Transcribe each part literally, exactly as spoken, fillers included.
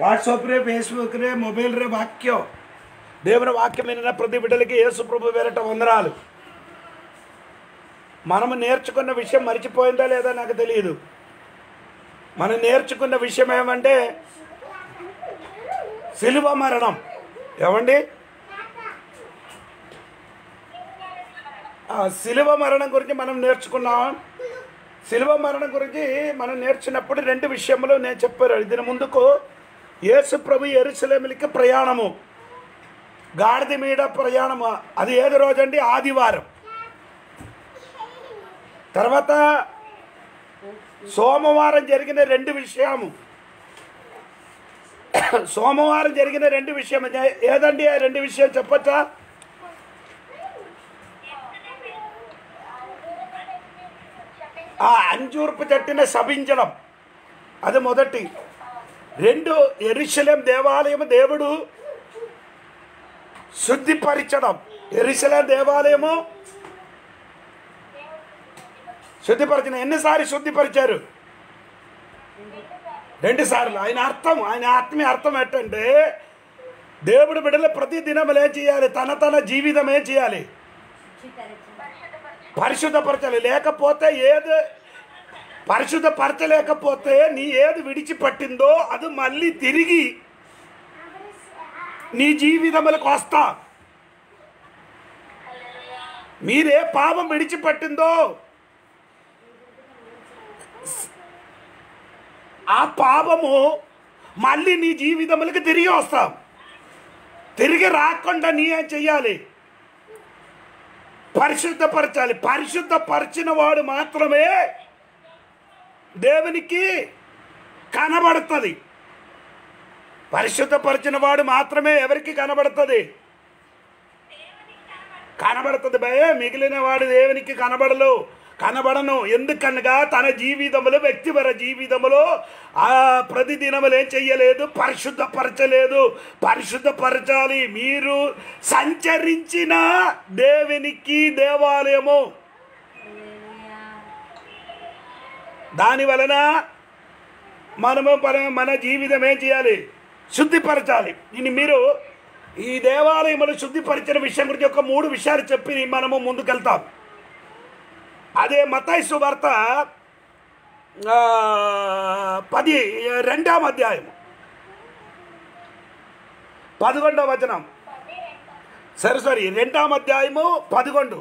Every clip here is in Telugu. वाट्सप्रे फेसबुक मोबाइल रे वाक्य देवन वाक्य प्रति बिडल की येसु प्रभु वेरट वंदनालु మనం నేర్చుకున్న విషయం మరిచిపోయిందా లేదా నాకు తెలియదు. మనం నేర్చుకున్న విషయం ఏమంటే సిలువ మరణం. ఏమండి ఆ సిలువ మరణం గురించి మనం నేర్చుకున్నాం. సిలువ మరణం గురించి మనం నేర్చుకున్నప్పుడు రెండు విషయములు నేను చెప్పాను. దీని ముందుకు యేసు ప్రభు యెరూషలేముకి ప్రయాణము, గాడిద మీద ప్రయాణము, అది ఏది రోజండి? ఆదివారం. తర్వాత సోమవారం జరిగిన రెండు విషయము సోమవారం జరిగిన రెండు విషయం ఏదండి? ఆ రెండు విషయం చెప్పచ్చా? ఆ అంజూర్పు చెట్టుని శపించడం అది మొదటి. రెండు, యెరూషలేం దేవాలయం దేవుడు శుద్ధిపరచడం. యెరూషలేం దేవాలయము శుద్ధిపరిచిన, ఎన్నిసారి శుద్ధిపరిచారు? రెండు సార్లు. ఆయన అర్థం, ఆయన ఆత్మీయ అర్థం ఏంటంటే దేవుడు బిడ్డలు ప్రతి దినం ఏం చేయాలి? తన తన జీవితం ఏం చేయాలి? పరిశుద్ధపరచాలి. లేకపోతే ఏది పరిశుద్ధపరచలేకపోతే నీ ఏది విడిచిపట్టిందో అది మళ్ళీ తిరిగి నీ జీవితంలోకి వస్తా. మీరే పాపం విడిచిపట్టిందో ఆ పాపము మళ్ళీ నీ జీవితంలోకి తిరిగి వస్తాం. తిరిగి రాకుండా నీ ఏం చెయ్యాలి? పరిశుద్ధపరచాలి. పరిశుద్ధపరిచిన వాడు మాత్రమే దేవునికి కనబడుతుంది. పరిశుద్ధపరిచిన వాడు మాత్రమే ఎవరికి కనబడుతుంది? కనబడుతుంది భయ. మిగిలిన వాడు దేవునికి కనబడలు కనబడను. ఎందుకనగా తన జీవితంలో, వ్యక్తిపర జీవితంలో ఆ ప్రతిదినములు ఏం చెయ్యలేదు? పరిశుద్ధపరచలేదు. పరిశుద్ధపరచాలి. మీరు సంచరించిన దేవునికి దేవాలయము. దాని వలన మనము మన జీవితం ఏం చేయాలి? శుద్ధిపరచాలి. దీన్ని మీరు ఈ దేవాలయములు శుద్ధిపరిచిన విషయం గురించి ఒక మూడు విషయాలు చెప్పి మనము ముందుకెళ్తాం. అదే మత్తయి సువార్త పది రెండవ అధ్యాయం పదకొండవ వచనం సరే సారీ రెండవ అధ్యాయము పదకొండు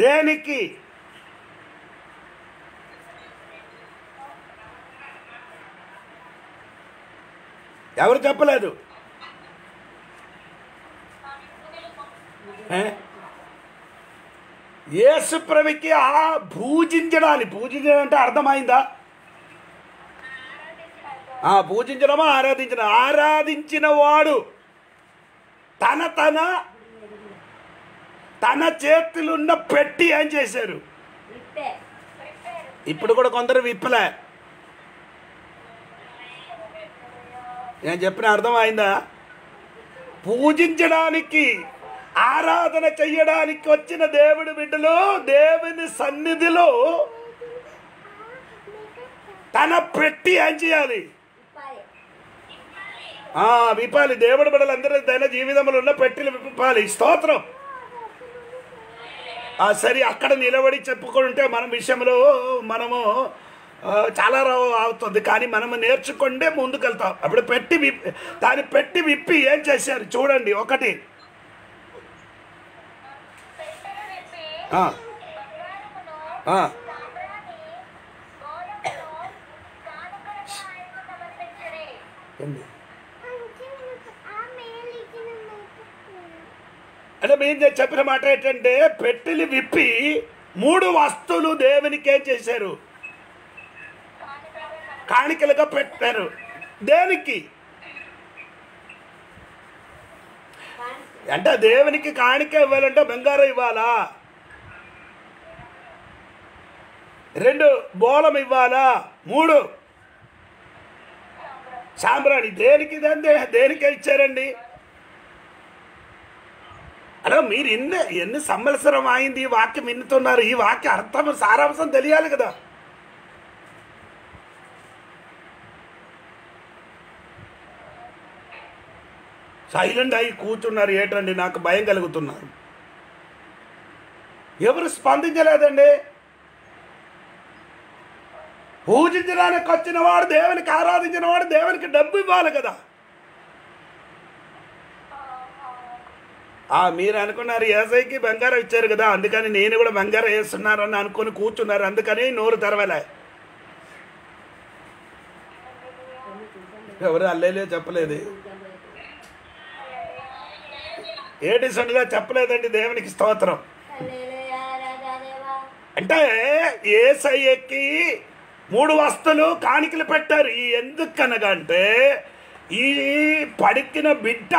దేనికి? ఎవరు చెప్పలేదు? యేసు ప్రభుకి ఆ పూజించడాన్ని, పూజించడం అంటే అర్థమైందా? ఆ పూజించడమా ఆరాధించడం? ఆరాధించిన వాడు తన తన తన చేతులున్న పెట్టి ఏం చేశారు? ఇప్పుడు కూడా కొందరు విప్పలే. నేను చెప్పిన అర్థమైందా? పూజించడానికి, ఆరాధన చెయ్యడానికి వచ్చిన దేవుడి బిడ్డలు దేవుని సన్నిధిలో తన పెట్టి ఏం చేయాలి? విప్పాలి. దేవుడి బిడ్డలు అందరూ తన జీవితంలో ఉన్న పెట్టిలు విప్పాలి. స్తోత్రం. సరే, అక్కడ నిలబడి చెప్పుకుంటే మన విషయంలో మనము చాలా అవుతుంది, కానీ మనము నేర్చుకుంటే ముందుకెళ్తాం. అప్పుడు పెట్టి విప్పి, దాన్ని పెట్టి విప్పి ఏం చేశారు చూడండి. ఒకటి, అంటే మేము చెప్పిన మాట ఏంటంటే పెట్టెలు విప్పి మూడు వస్తువులు దేవునికి ఏం చేశారు? కాణికలుగా పెట్టారు. దేనికి? అంటే దేవునికి కాణిక ఇవ్వాలంటే బంగారం ఇవ్వాలా, రెండు బోళం ఇవ్వాలా, మూడు సాంబ్రాణి. దేనికి దేనికే ఇచ్చారండి? అలా మీరు ఎన్ని ఎన్ని సంవత్సరం అయింది ఈ వాక్యం వింటున్నారు? ఈ వాక్య అర్థం సారాంశం తెలియాలి కదా. సైలెంట్ అయి కూర్చున్నారు ఏంటండి? నాకు భయం కలుగుతున్నారు. ఎవరు స్పందించలేదండి. పూజించడానికి వచ్చినవాడు, దేవునికి ఆరాధించిన వాడు దేవునికి డబ్బు ఇవ్వాలి కదా. మీరు అనుకున్నారు ఏసైకి బంగారం ఇచ్చారు కదా అందుకని నేను కూడా బంగారం వేస్తున్నారు అని అనుకుని కూర్చున్నారు, అందుకని నోరు తెరవలే. ఎవరు అల్లేలే చెప్పలేదు, ఏటి సొంతగా చెప్పలేదండి. దేవునికి స్తోత్రం. అంటే ఏసయ్యకి మూడు వస్తువులు కాణికలు పెట్టారు. ఈ ఎందుకనగా అంటే ఈ పడికిన బిడ్డ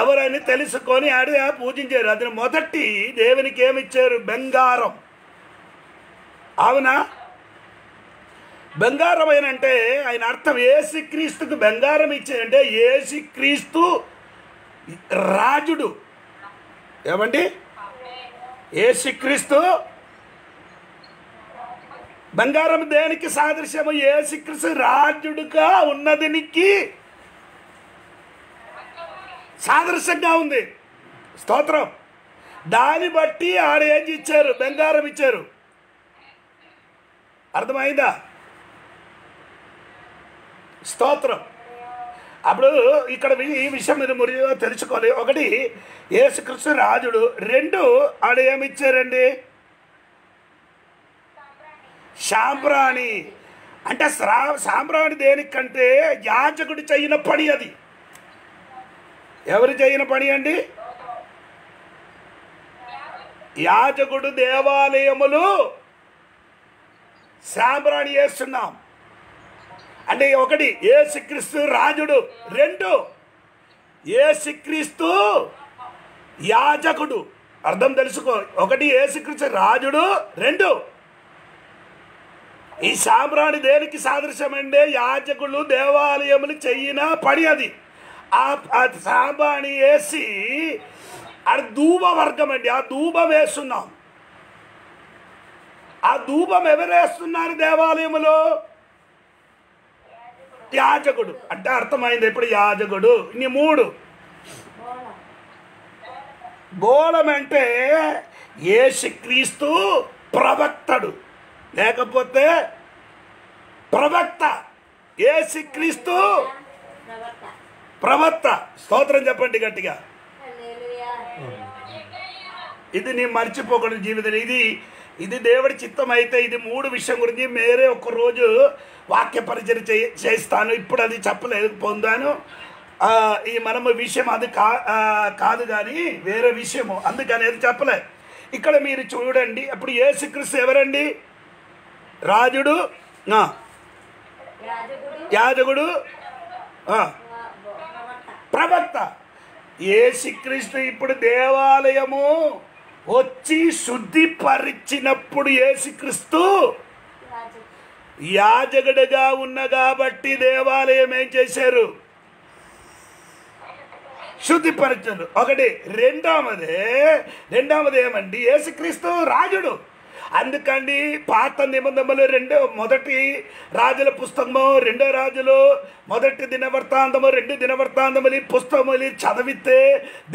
ఎవరని తెలుసుకొని ఆడి పూజించారు. అది మొదటి దేవునికి ఏమిచ్చారు? బంగారం. అవునా? బంగారం అయినంటే ఆయన అర్థం ఏసుక్రీస్తుకు బంగారం ఇచ్చారంటే ఏసుక్రీస్తు రాజుడు. ఏమండి? ఏసుక్రీస్తు బంగారం దేనికి సాదృశ్యము? ఏసుక్రీస్తు రాజుడుగా ఉన్నదానికి సాదృశ్యంగా ఉంది. స్తోత్రం. దాన్ని బట్టి ఆడ ఏం ఇచ్చారు? బంగారం ఇచ్చారు. అర్థమైందా? స్తోత్రం. అప్పుడు ఇక్కడ ఈ విషయం మీరు మురిగా తెలుసుకోవాలి. ఒకటి యేసుక్రీస్తు రాజుడు, రెండు ఆడ ఏమిచ్చారండి? సాంబ్రాణి. అంటే శ్రా సాంబ్రాణి దేనికంటే యాజకుడు చేయన పని. అది ఎవరు చేయని పని అండి? యాజకుడు. దేవాలయములు సాంబ్రాణి చేస్తున్నాం అంటే ఒకటి ఏసుక్రీస్తు రాజుడు, రెండు ఏసుక్రీస్తు యాజకుడు. అర్థం తెలుసుకో. ఒకటి ఏసుక్రీస్తు రాజుడు, రెండు ఈ సాంబ్రాణి దేనికి సాదృశ్యమంటే యాజకులు దేవాలయములు చెయ్యిన పని. అది ఆ సాంబ్రాణి వేసి అది ధూప వర్గం అండి. ఆ ధూపం వేస్తున్నాం. ఆ ధూపం ఎవరు వేస్తున్నారు దేవాలయములో? యాజకుడు. అంటే అర్థమైంది ఇప్పుడు యాజకుడు. ఇన్ని మూడు. బోళం అంటే యేసుక్రీస్తు ప్రవక్తడు, లేకపోతే ప్రవక్త. యేసుక్రీస్తు ప్రవక్త. స్తోత్రం చెప్పండి గట్టిగా. ఇది నేను మర్చిపోకూడదు జీవితం. ఇది ఇది దేవుడి చిత్తం అయితే ఇది మూడు విషయం గురించి మేరే ఒకరోజు వాక్య పరిచయం చేస్తాను. ఇప్పుడు అది చెప్పలేదు పొందాను. ఈ మనము విషయం అది కా కాదు కానీ వేరే విషయము, అందుకని అది చెప్పలే. ఇక్కడ మీరు చూడండి. అప్పుడు యేసుక్రీస్తు ఎవరండి? రాజుడు, యాజకుడు, ప్రవక్త. యేసుక్రీస్తు ఇప్పుడు దేవాలయము వచ్చి శుద్ధిపరిచినప్పుడు యేసుక్రీస్తు యాజకుడుగా ఉన్న కాబట్టి దేవాలయం ఏం చేశారు? శుద్ధిపరిచారు. ఒకటి. రెండవది రెండవది ఏమండి? యేసుక్రీస్తు రాజుడు. అందుకండి పాత నిబంధనలు రెండో మొదటి రాజుల పుస్తకము, రెండో రాజులు మొదటి దినవృత్తాంతము, రెండు దినవృత్తాంతములు పుస్తకములు చదివితే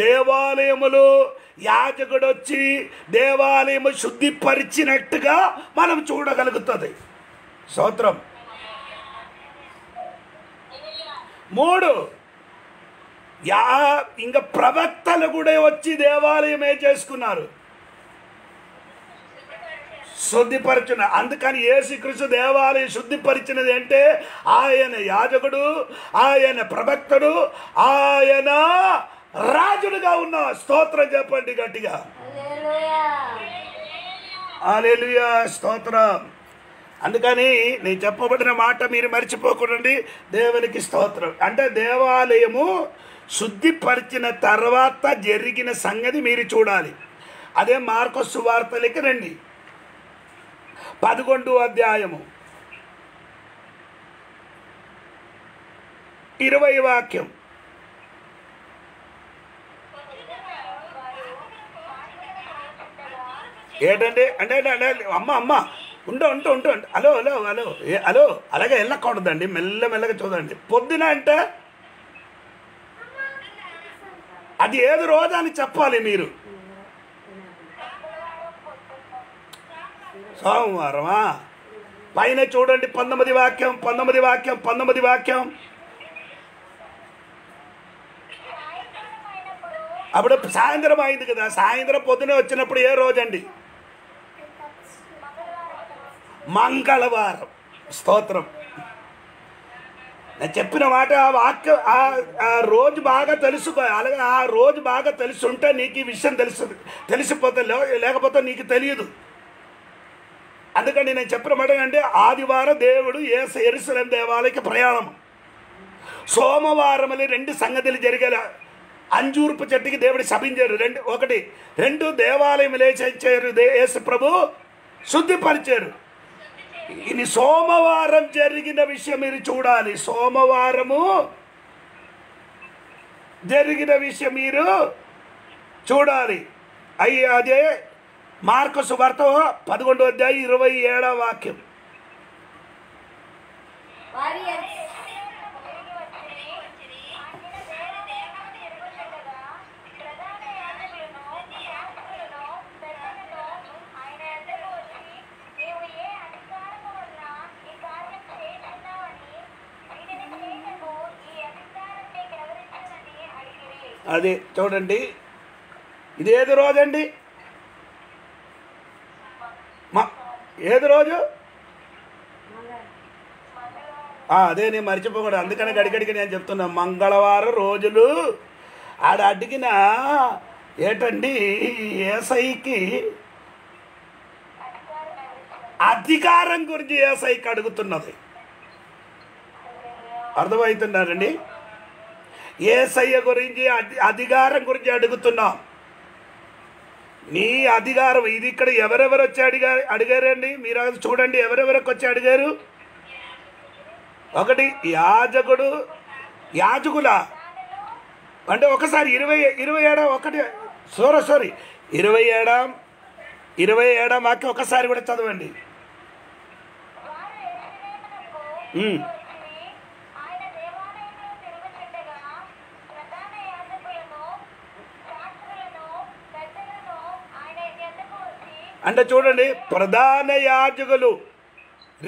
దేవాలయములు యాజకుడు వచ్చి దేవాలయము శుద్ధిపరిచినట్టుగా మనం చూడగలుగుతుంది. స్తోత్రం. మూడు. యా ఇంకా ప్రవక్తలు కూడా వచ్చి దేవాలయం ఏం చేసుకున్నారు? శుద్ధిపరచున. అందుకని యేసుక్రీస్తు దేవాలయం శుద్ధిపరిచినది అంటే ఆయన యాజకుడు, ఆయన ప్రవక్తడు, ఆయన రాజుడుగా ఉన్న. స్తోత్రం చెప్పండి గట్టిగా. హల్లెలూయా. స్తోత్రం. అందుకని నేను చెప్పబడిన మాట మీరు మర్చిపోకూడండి. దేవునికి స్తోత్రం. అంటే దేవాలయము శుద్ధిపరిచిన తర్వాత జరిగిన సంగతి మీరు చూడాలి. అదే మార్కొస్ సువార్తలోకి రండి, పదకొండవ అధ్యాయము ఇరవై వాక్యం. ఏంటంటే అంటే అంటే అమ్మ అమ్మ ఉంటూ ఉంటూ ఉంటూ ఉంటే హలో హలో హలో హలో అలాగే వెళ్ళకూడదండి, మెల్ల మెల్లగా చూడండి. పొద్దున అంటే అది ఏది రోజు అని చెప్పాలి. మీరు సోమవారమా? పైన చూడండి, పంతొమ్మిది వాక్యం పంతొమ్మిది వాక్యం పంతొమ్మిది వాక్యం అప్పుడు సాయంత్రం అయింది కదా, సాయంత్రం పొద్దునే వచ్చినప్పుడు ఏ రోజండి? మంగళవారం. స్తోత్రం. నేను చెప్పిన మాట ఆ వాక్య ఆ రోజు బాగా తెలుసుకో. అలాగే ఆ రోజు బాగా తెలుసుంటే నీకు ఈ విషయం తెలుసు తెలిసిపోతే, లేకపోతే నీకు తెలియదు. అందుకని నేను చెప్పిన మాట అంటే ఆదివారం దేవుడు ఏ యెరూషలేం దేవాలయకి ప్రయాణం, సోమవారం రెండు సంగతులు జరిగే అంజూర్పు చెట్టుకి దేవుడు శపించారు. రెండు ఒకటి రెండు దేవాలయం లేచారు, యేసు ప్రభు శుద్ధిపరిచారు. ఇది సోమవారం జరిగిన విషయం మీరు చూడాలి. సోమవారము జరిగిన విషయం మీరు చూడాలి. అయ్యి అదే మార్కొసు వార్త పదకొండో అధ్యాయం ఇరవై ఏడవ వాక్యం. అది చూడండి, ఇది ఏది రోజండి? మా ఏది రోజు? అదే నేను మర్చిపోకూడదు, అందుకని గడిగడికి నేను చెప్తున్నా. మంగళవారం రోజులు ఆడ అడిగిన ఏటండి, ఏసైకి అధికారం గురించి ఏసైకి అడుగుతున్నది. అర్థమవుతున్నారండి? ఏసయ్య గురించి అధికారం గురించి అడుగుతున్నాం. నీ అధికారం ఇది. ఇక్కడ ఎవరెవరు వచ్చి అడిగా అడిగారండి? మీరు చూడండి, ఎవరెవరికి వచ్చి అడిగారు? ఒకటి యాజకుడు, యాజకుల అంటే ఒకసారి ఇరవై ఇరవై ఏడా ఒకటి సారీ సారీ ఇరవై ఏడా ఇరవై ఏడా మాకు ఒకసారి కూడా చదవండి. అంటే చూడండి, ప్రధాన యాజకులు,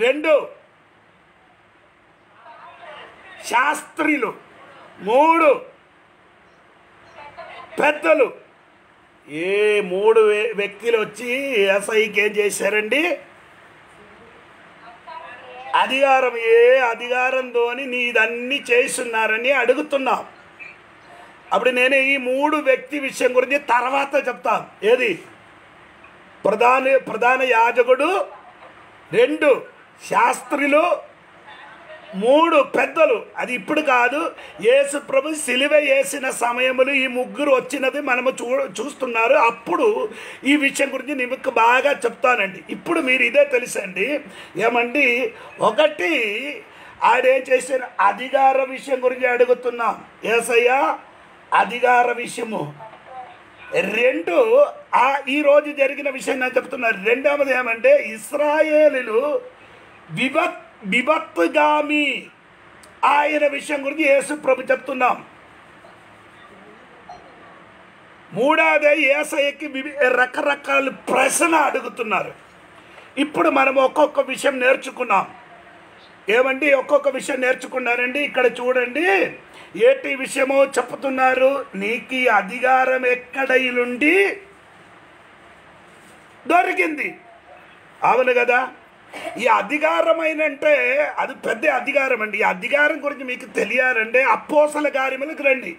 రెండు శాస్త్రులు, మూడు పెద్దలు. ఏ మూడు వ్యక్తులు వచ్చి ఏసైకి ఏం చేశారండి? అధికారం, ఏ అధికారంతో నీదన్నీ చేస్తున్నారని అడుగుతున్నాం. అప్పుడు నేను ఈ మూడు వ్యక్తి విషయం గురించి తర్వాత చెప్తాను. ఏది? ప్రధాన ప్రధాన యాజకుడు, రెండు శాస్త్రులు, మూడు పెద్దలు. అది ఇప్పుడు కాదు, యేసు ప్రభు సిలువ వేసిన సమయంలో ఈ ముగ్గురు వచ్చినది మనము చూ చూస్తున్నారు అప్పుడు ఈ విషయం గురించి మీకు బాగా చెప్తానండి. ఇప్పుడు మీరు ఇదే తెలుసండి. ఏమండి, ఒకటి ఆడేం చేశారు? అధికార విషయం గురించి అడుగుతున్నాం, యేసయ్య అధికార విషయము. రెండు ఆ ఈరోజు జరిగిన విషయం నేను చెప్తున్నారు. రెండవది ఏమంటే, ఇశ్రాయేలులు విభత్ విభత్తుగామి ఆయన విషయం గురించి యేసు ప్రభు చెప్తున్నాం. మూడవదే యేసయ్యకి రకరకాల ప్రశ్న అడుగుతున్నారు. ఇప్పుడు మనం ఒక్కొక్క విషయం నేర్చుకున్నాం. ఏమండి, ఒక్కొక్క విషయం నేర్చుకున్నారండి. ఇక్కడ చూడండి, ఏటి విషయమో చెప్తున్నారు. నీకు ఈ అధికారం ఎక్కడ నుండి దొరికింది? అవును కదా. ఈ అధికారమైన అంటే అది పెద్ద అధికారం అండి. ఈ అధికారం గురించి మీకు తెలియాలంటే అపోస్తల కార్యములకు రండి,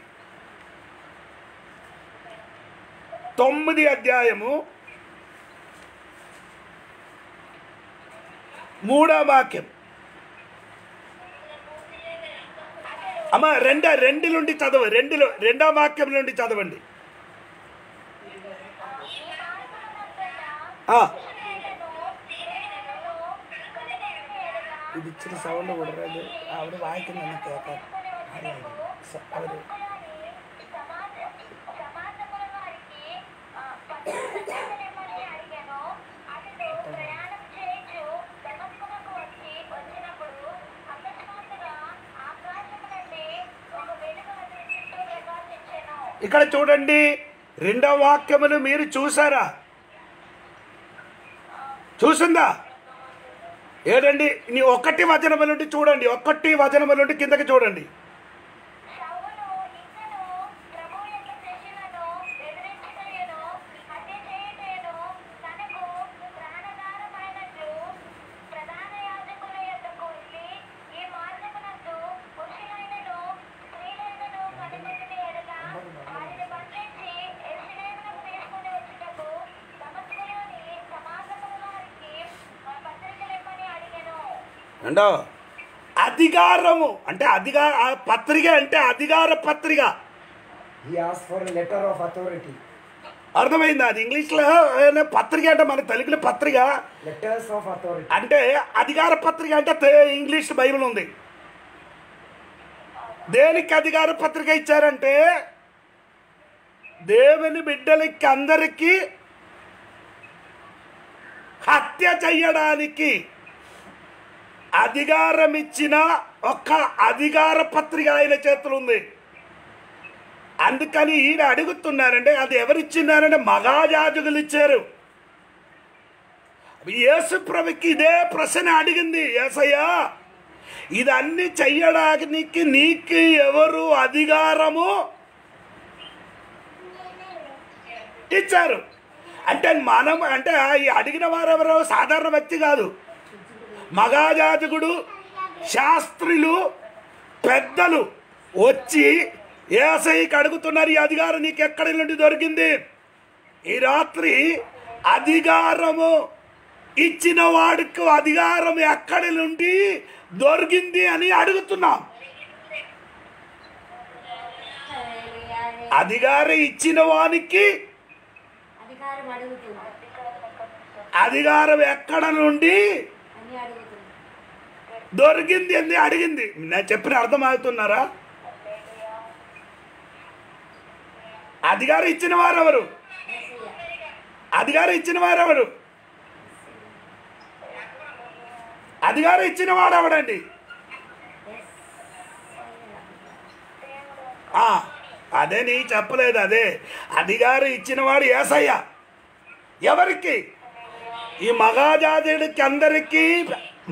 తొమ్మిది అధ్యాయము మూడవ వాక్యం. అమ్మ రెండు రెండు నుండి చదవ రెండు రెండో వాక్యం నుండి చదవండి. ఆ ఇది చిన్న సౌండ్ వడరాది అవరు వాయికనన కేక అవరు ఇక్కడ చూడండి రెండవ వాక్యమును మీరు చూసారా? చూసిందా? ఏడండి నీ ఒకటి వచనము నుండి చూడండి, ఒకటి వచనము నుండి కిందకి చూడండి. అండో అధికారము అంటే అధికార పత్రిక అంటే అధికార పత్రిక. He asked for a letter of authority. అర్థమైందా? అది ఇంగ్లీష్లో పత్రిక అంటే మన తెలుగులో పత్రిక లెటర్స్ ఆఫ్ అథారిటీ అంటే అధికార పత్రిక అంటే ఇంగ్లీష్ బైబిల్ ఉంది. దేనికి అధికార పత్రిక ఇచ్చారంటే దేవుని బిడ్డలకి అందరికీ హత్య చేయడానికి అధికారం ఇచ్చిన ఒక్క అధికార పత్రిక ఆయన చేతులు ఉంది. అందుకని ఈయన అడుగుతున్నారంటే అది ఎవరిచ్చినారంటే మగాజాజులు ఇచ్చారు. యేసు ప్రభుకి ఇదే ప్రశ్న అడిగింది, యేసయ్యా ఇదన్నీ చెయ్యడానికి నీకు ఎవరు అధికారము ఇచ్చారు? అంటే మనం అంటే ఈ అడిగిన వారెవరో సాధారణ వ్యక్తి కాదు, మగాజాజకుడు శాస్త్రులు పెద్దలు వచ్చి యేసయ్యకి అడుగుతున్నారు, ఈ అధికారం నీకు ఎక్కడి నుండి దొరికింది? ఈ రాత్రి అధికారము ఇచ్చిన వాడికి అధికారం ఎక్కడి నుండి దొరికింది అని అడుగుతున్నాం. అధికారం ఇచ్చిన వానికి అధికారం ఎక్కడ నుండి దొరికింది అని అడిగింది. నేను చెప్పిన అర్థం అవుతున్నారా? అధికారం ఇచ్చిన వారెవరు? అధికారం ఇచ్చిన వారెవరు? అధికారం ఇచ్చిన వాడు ఎవడండి? అదే నీ చెప్పలేదు, అదే అధికారం ఇచ్చిన వాడు యేసయ్య. ఎవరికి? ఈ మగాజాజుడికి అందరికీ,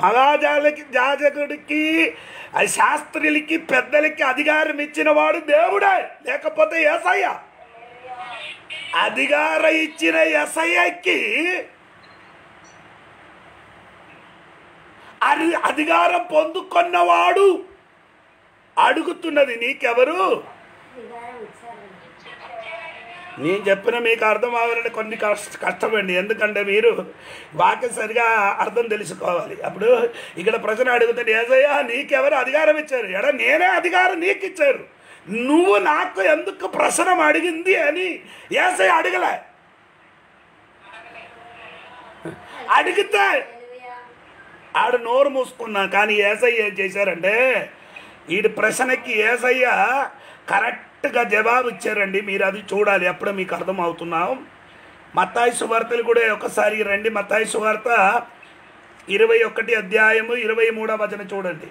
మగాజాలకి జాజకుడికి శాస్త్రులకి పెద్దలకి అధికారం ఇచ్చిన వాడు దేవుడే, లేకపోతే యేసయ్య. అధికారం ఇచ్చిన యేసయ్యకి అది అధికారం పొందుకున్నవాడు అడుగుతున్నది నీకెవరు? నేను చెప్పిన మీకు అర్థం అవ్వాలంటే కొన్ని కష్ట కష్టమండి ఎందుకంటే మీరు వాక్యం సరిగా అర్థం తెలుసుకోవాలి. అప్పుడు ఇక్కడ ప్రజలు అడుగుతాడు, యేసయ్యా నీకెవరు అధికారం ఇచ్చారు? ఎడా నేనే అధికారం నీకు ఇచ్చారు, నువ్వు నాకు ఎందుకు ప్రశ్న అడిగింది అని యేసయ్య అడగలే. అడిగితే ఆడు నోరు మూసుకున్నా. కానీ యేసయ్య ఏం చేశారంటే వీడి ప్రశ్నకి యేసయ్య కరెక్ట్ గా జవాబు ఇచ్చారండి. మీరు అది చూడాలి, అప్పుడే మీకు అర్థం అవుతున్నాం. మత్తాయి సువార్తలు కూడా ఒకసారి రండి. మత్తాయి సువార్త ఇరవై ఒకటి అధ్యాయము ఇరవై మూడవ వచనం చూడండి.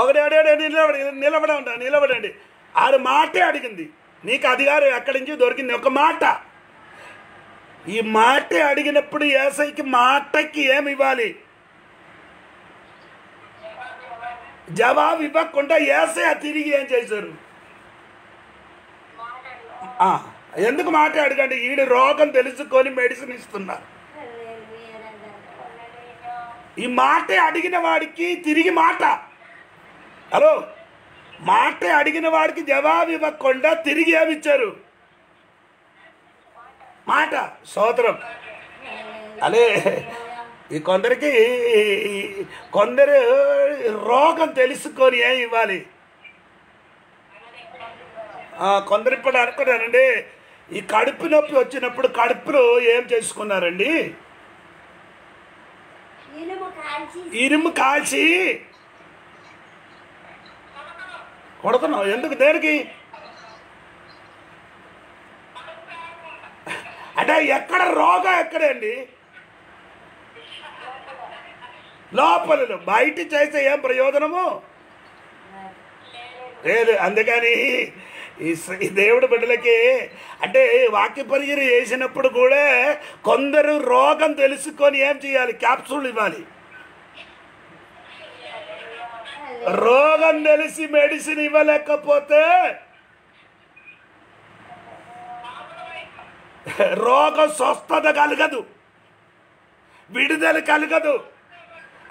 ఒకటి అడిగాడు, నిలబడి నిలబడి ఉంటా నిలబడండి. ఆరు మాటే అడిగింది, నీకు అధికారం ఎక్కడి నుంచి దొరికింది? ఒక మాట. ఈ మాటే అడిగినప్పుడు యేసయ్యకి మాటకి ఏమి ఇవ్వాలి? జవాబు ఇవ్వకుండా యేసయ్య తిరిగి ఏం చేశారు? ఎందుకు మాట అడగండి వీడి రోగం తెలుసుకొని మెడిసిన్ ఇస్తున్నారు ఈ మాట అడిగిన వాడికి తిరిగి మాట హలో మాట అడిగిన వాడికి జవాబు ఇవ్వకుండా తిరిగి ఏమి ఇచ్చారు మాట సోదరం అలే ఈ కొందరికి కొందరు రోగం తెలుసుకొని ఏం ఇవ్వాలి కొందరు ఇప్పుడు అనుకున్నారండి ఈ కడుపు నొప్పి వచ్చినప్పుడు కడుపులో ఏం చేసుకున్నారండి ఇనుము కాల్చి కొడుతున్నావు ఎందుకు దేనికి అంటే ఎక్కడ రోగం ఎక్కడండి లోపల బయట చేస్తే ఏం ప్రయోజనము లేదు అందుకని ఈ దేవుడి బిడ్డలకి అంటే వాక్య పరిచయం చేసినప్పుడు కూడా కొందరు రోగం తెలుసుకొని ఏం చేయాలి క్యాప్సూల్ ఇవ్వాలి రోగం తెలిసి మెడిసిన్ ఇవ్వలేకపోతే రోగ స్వస్థత కలగదు విడుదల కలగదు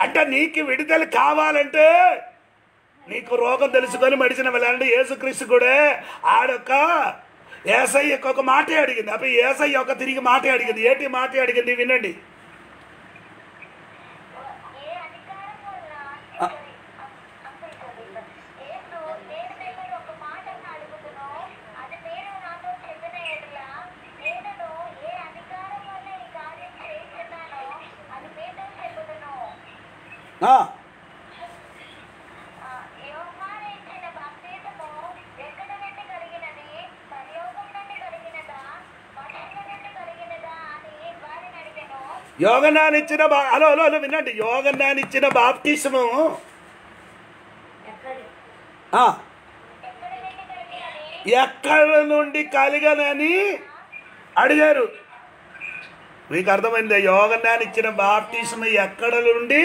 అంటే నీకు విడుదల కావాలంటే నీకు రోగం తెలుసుకొని మెడిసిన్ వెళ్ళాలంటే యేసుక్రీస్తు కూడా ఆడొక్క ఏసయ్యకు ఒక మాటే అడిగింది అప్పుడు ఏసయ్య ఒక తిరిగి మాటే అడిగింది ఏంటి మాటే అడిగింది వినండి యోగనానిచ్చిన బా హలో హలో హలో వినండి యోగనానిచ్చిన బాప్టిసము ఎక్కడ నుండి కలిగనని అడిగారు మీకు అర్థమైంది యోగనానిచ్చిన బాప్టిసము ఎక్కడ నుండి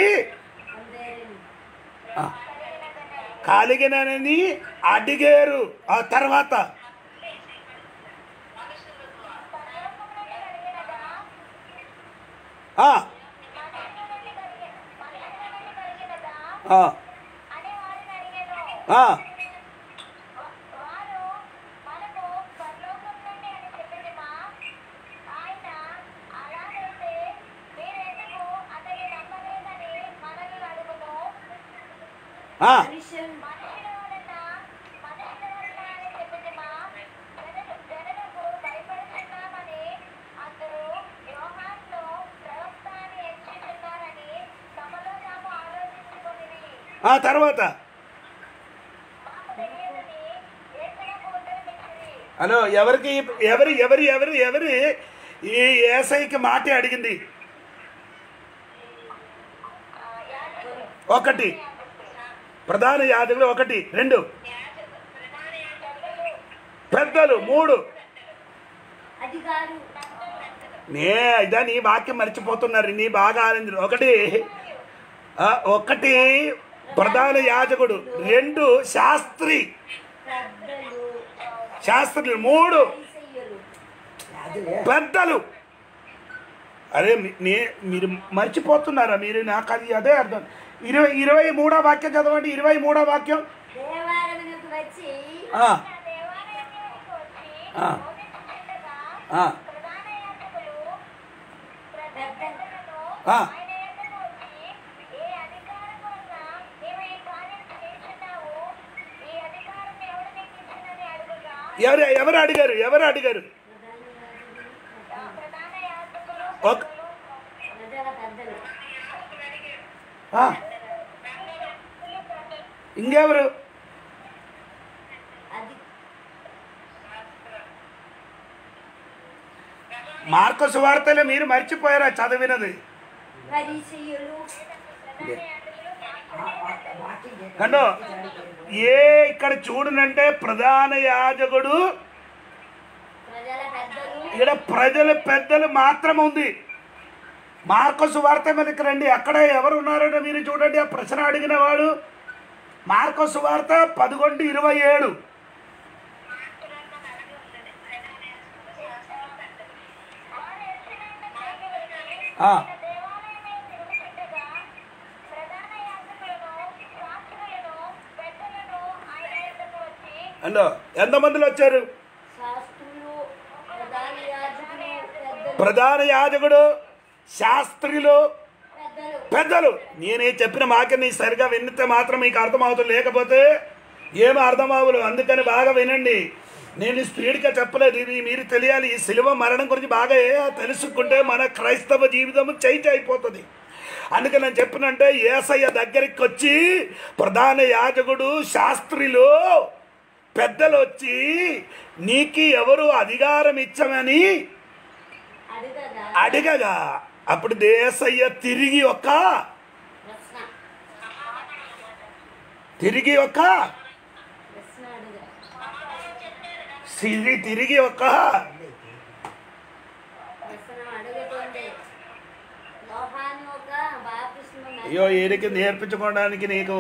కలిగనని అడిగారు ఆ తర్వాత ఆ తర్వాత హలో ఎవరికి ఎవరు ఎవరు ఎవరు ఎవరు ఈ ఏసైకి మాటే అడిగింది ఒకటి ప్రధాన యాజకులు ఒకటి రెండు పెద్దలు మూడు నే ఇదా నీ వాక్యం మర్చిపోతున్నారు నీ బాగా ఆనందం ఒకటి ఒకటి ప్రధాన యాజకుడు రెండు శాస్త్రి శాస్త్రులు మూడు పెద్దలు అరే నే మీరు మర్చిపోతున్నారా మీరు నాకు అది అదే అర్థం ఇరవై ఇరవై మూడో వాక్యం చదవండి ఇరవై మూడో వాక్యం ఎవరు ఎవరు అడిగారు ఎవరు అడిగారు ఇంకెవరు మార్కు సువార్తలో మీరు మర్చిపోయారా చదివినది కండు ఏ ఇక్కడ చూడనంటే ప్రధాన యాజకుడు ఇక్కడ ప్రజల పెద్దలు మాత్రం ఉంది మార్కు సువార్త మీదకి రండి అక్కడ ఎవరు ఉన్నారో మీరు చూడండి ఆ ప్రశ్న అడిగిన వాడు మార్కు సువార్త పదకొండు ఇరవై ఏడు हाँ हेलो ఎంత మందిలో వచ్చారు ప్రధాన యాజకుడు శాస్త్రులు పెద్దలు నేనే చెప్పిన మాటని సరిగా విన్నితే మాత్రం మీకు అర్థమవుతుంది లేకపోతే ఏమ అర్థమవులు అందుకని బాగా వినండి నేను స్పీడ్ గా చెప్పలేదు ఇది మీరు తెలియాలి ఈ సిలువ మరణం గురించి బాగా తెలుసుకుంటే మన క్రైస్తవ జీవితం చైతన్యం అయిపోతది అందుకే నేను చెప్పినంటే యేసయ్య దగ్గరికి వచ్చి ప్రధాన యాజకుడు శాస్త్రులు పెద్దలు వచ్చి నీకి ఎవరు అధికారం ఇచ్చామని అడగగా అప్పుడు యేసయ్య తిరిగి ఒక తిరిగి ఒక సిరి తిరిగి ఒక అయ్యో ఈయనకి నేర్పించుకోవడానికి నీకు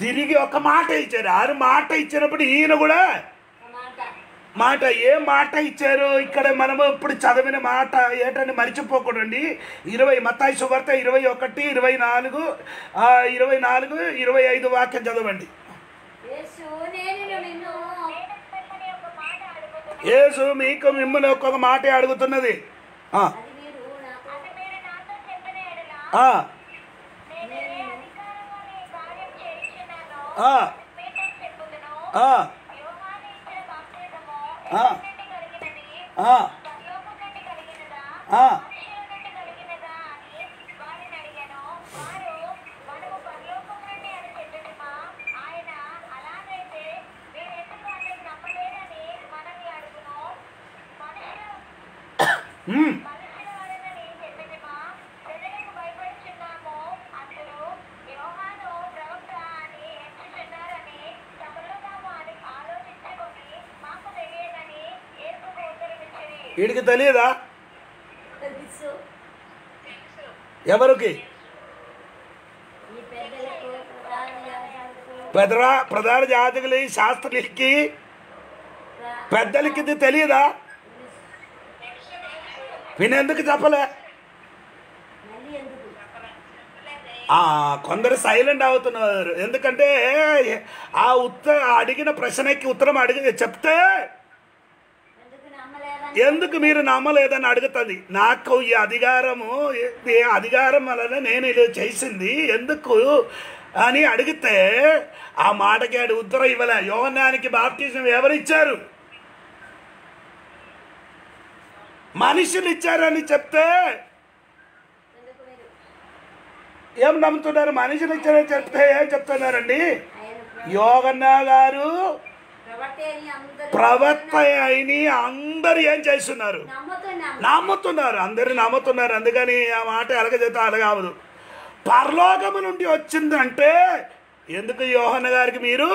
తిరిగి ఒక మాట ఇచ్చారు ఆరు మాట ఇచ్చినప్పుడు ఈయన కూడా మాట ఏ మాట ఇచ్చారు ఇక్కడ మనము ఇప్పుడు చదివిన మాట ఏంటంటే మర్చిపోకూడండి ఇరవై మత్తాయి సువార్త ఇరవై ఒకటి ఇరవై నాలుగు ఇరవై నాలుగు ఇరవై ఐదు వాక్యం చదవండి యేసు మీకు మిమ్మల్ని ఒక్కొక్క మాటే అడుగుతున్నది వీడికి తెలియదా ఎవరికి పెదరా ప్రధాన యాజకులు శాస్త్రులకి పెద్దలకి ఇది తెలియదా వినేందుకు చెప్పలే కొందరు సైలెంట్ అవుతున్నారు ఎందుకంటే ఆ ఉత్తర అడిగిన ప్రశ్నకి ఉత్తరం అడిగి చెప్తే ఎందుకు మీరు నమ్మలేదని అడుగుతుంది నాకు ఈ అధికారము ఈ అధికారం వలన నేను ఇది చేసింది ఎందుకు అని అడిగితే ఆ మాటకి ఆడు ఉత్తరం ఇవ్వలే యోహానానికి బాప్టిజం ఎవరు ఇచ్చారు మనుషులు ఇచ్చారని చెప్తే ఏం నమ్ముతున్నారు మనుషులు ఇచ్చారని చెప్తే ఏం చెప్తున్నారండి యోహన్నా గారు ప్రవర్త అయిన అందరు ఏం చేస్తున్నారు నమ్ముతున్నారు అందరు నమ్ముతున్నారు అందుకని ఆ మాట ఎలగజేత అలగావదు పరలోకము నుండి వచ్చిందంటే ఎందుకు యోహన్న గారికి మీరు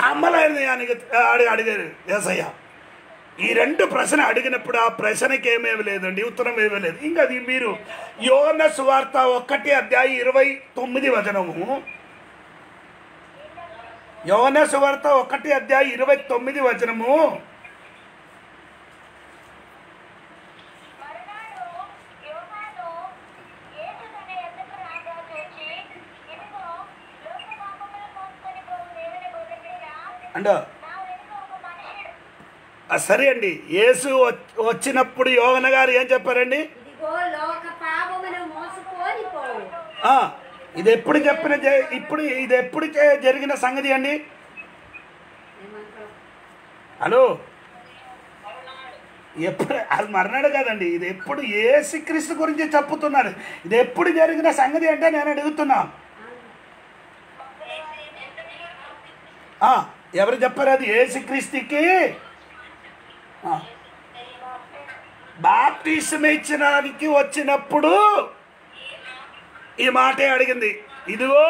నమ్మలేదు అడిగారు యేసయ్య ఈ రెండు ప్రశ్న అడిగినప్పుడు ఆ ప్రశ్నకి ఏమేమి లేదండి ఉత్తరం ఏమేలేదు ఇంకా అది మీరు యోహన్న సువార్త ఒకటి అధ్యాయం ఇరవై తొమ్మిది వచనము యోహాను సువార్త ఒకటి అధ్యాయం ఇరవై తొమ్మిది వచనము అండ్ సరే అండి యేసు వచ్చినప్పుడు యోహాను గారు ఏం చెప్పారండి ఇది ఎప్పుడు చెప్పిన ఇప్పుడు ఇది ఎప్పుడు జరిగిన సంగతి అండి హలో ఎప్పుడు అది మర్నాడు కదండి ఇది ఎప్పుడు యేసుక్రీస్తు గురించి చెప్పుతున్నారు ఇది ఎప్పుడు జరిగిన సంగతి అంటే నేను అడుగుతున్నా ఎవరు చెప్పారు అది యేసుక్రీస్తుకి బాప్టిజం ఇచ్చడానికి వచ్చినప్పుడు ఈ మాటే అడిగింది ఇదిగో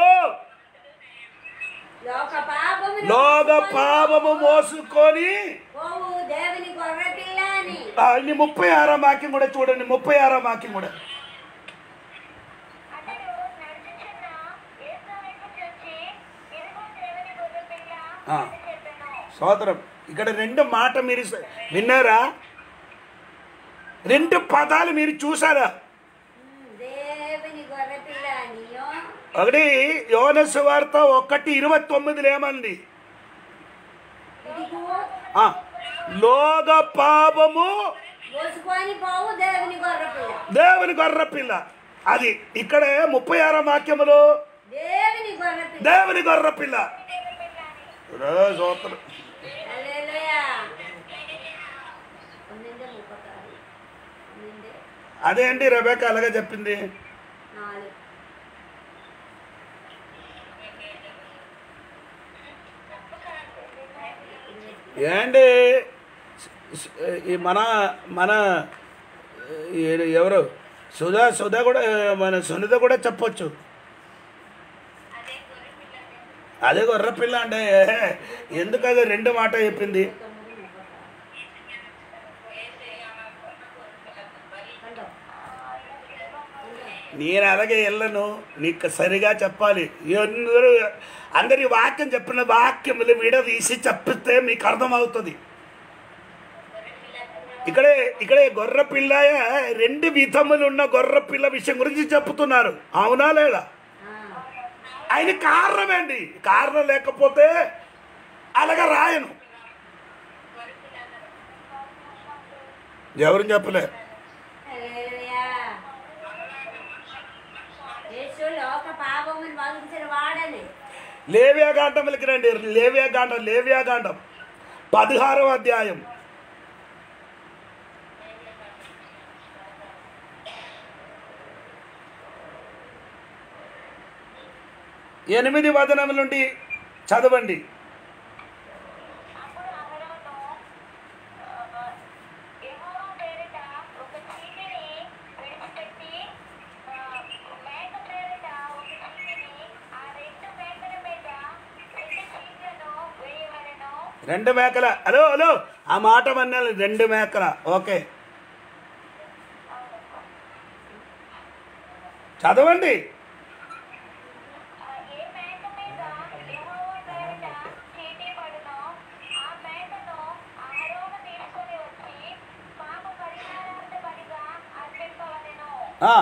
లోక పాపము మోసుకొని ముప్పై ఆరో వాక్యం కూడా చూడండి ముప్పై ఆరో వాక్యం కూడా సోదరం ఇక్కడ రెండు మాట మీరు విన్నారా రెండు పదాలు మీరు చూసారా? ఒకటి యోహాను సువార్త ఒకటి ఇరవై తొమ్మిది ఏమంది? ఆ లోక పాపము మోసుకొని పోవు దేవుని గొర్రెపిల్ల, దేవుని గొర్రెపిల్ల. అది ఇక్కడ ముప్పై ఆరవ వాక్యములో దేవుని గొర్రెపిల్ల, దేవుని గొర్రెపిల్ల. హల్లెలూయా. అదే అండి రెబెకా అలాగే చెప్పింది. ఏండి మన మన ఎవరు సుధా సుధా కూడా మన సునీత కూడా చెప్పొచ్చు అదే గొర్రె పిల్ల అంటే. ఎందుకు అది రెండు మాట చెప్పింది? నేను అలాగే వెళ్ళను, నీకు సరిగా చెప్పాలి. అందరూ అందరి వాక్యం చెప్పిన వాక్యములు విడదీసి చెప్పితే మీకు అర్థమవుతుంది. ఇక్కడే ఇక్కడే గొర్రె పిల్ల రెండు విధములు ఉన్న గొర్రె పిల్ల విషయం గురించి చెప్తున్నారు. అవునా లేదా? ఆయన కారణమేండి, కారణం లేకపోతే అలాగ రాయను. ఎవరు చెప్పలే? లేవియా గాండంకి రండి. లేవియా గాండం లేవియా గాండం పదహారవ అధ్యాయం ఎనిమిది వచనం నుండి చదవండి. రెండు మేకల హలో హలో ఆ మాట అన్నాను. రెండు మేకల ఓకే చదవండి. ఆ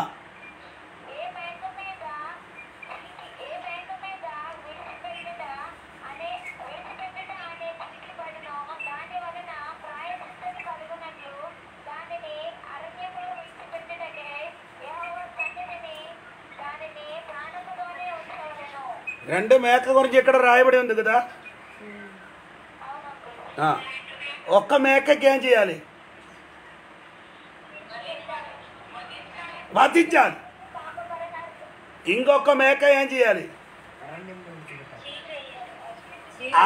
రెండు మేక గురించి ఇక్కడ రాయబడి ఉంది కదా. ఒక్క మేకకి ఏం చేయాలి? వధించాలి. ఇంకొక మేక ఏం చేయాలి?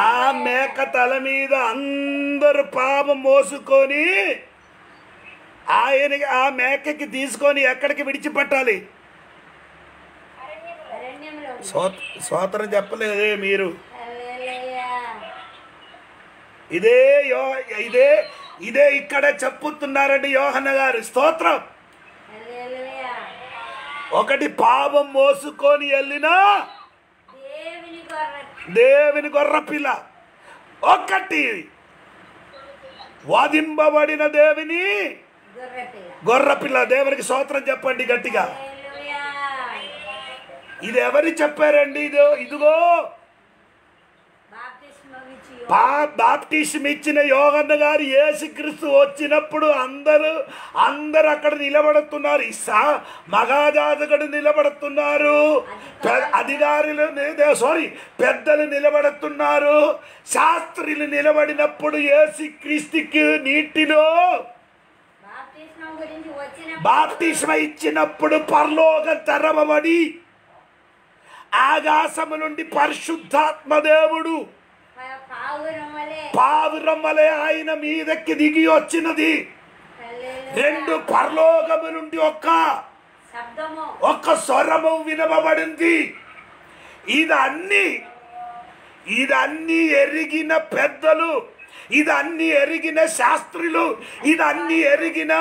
ఆ మేక తల మీద అందరు పాపం మోసుకొని ఆయనకి ఆ మేకకి తీసుకొని ఎక్కడికి విడిచిపెట్టాలి? సోత్రం చెప్పలేదే మీరు. ఇదే యో ఇదే ఇదే ఇక్కడ చెప్పుతున్నారండి యోహన్న గారు. స్తోత్రం. ఒకటి పాపం మోసుకొని వెళ్ళిన దేవుని గొర్రెపిల్ల, ఒకటి వాదింపబడిన దేవుని గొర్రెపిల్ల. దేవునికి స్తోత్రం చెప్పండి గట్టిగా. ఇది ఎవరు చెప్పారండి? ఇదో ఇదిగో బాప్టిజం ఇచ్చిన యోహన్న గారు యేసుక్రీస్తు వచ్చినప్పుడు అందరూ అందరు అక్కడ నిలబడుతున్నారు. ఇసా మగాజాతకుడు నిలబడుతున్నారు, అధికారులు సారీ పెద్దలు నిలబడుతున్నారు, శాస్త్రులు నిలబడినప్పుడు యేసుక్రీస్తుకి నీటిలో బాప్టిజం ఇచ్చినప్పుడు పరలోకం తెరవబడి ఆకాశము నుండి పరిశుద్ధాత్మ దేవుడు పావురం వలె ఆయన మీదకి దిగి వచ్చినది. రెండు పరలోకము నుండి ఒక్క ఒక్క స్వరము వినబడింది. ఇదన్నీ ఇదన్నీ ఎరిగిన పెద్దలు, ఇదన్నీ ఎరిగిన శాస్త్రులు, ఇదన్నీ ఎరిగిన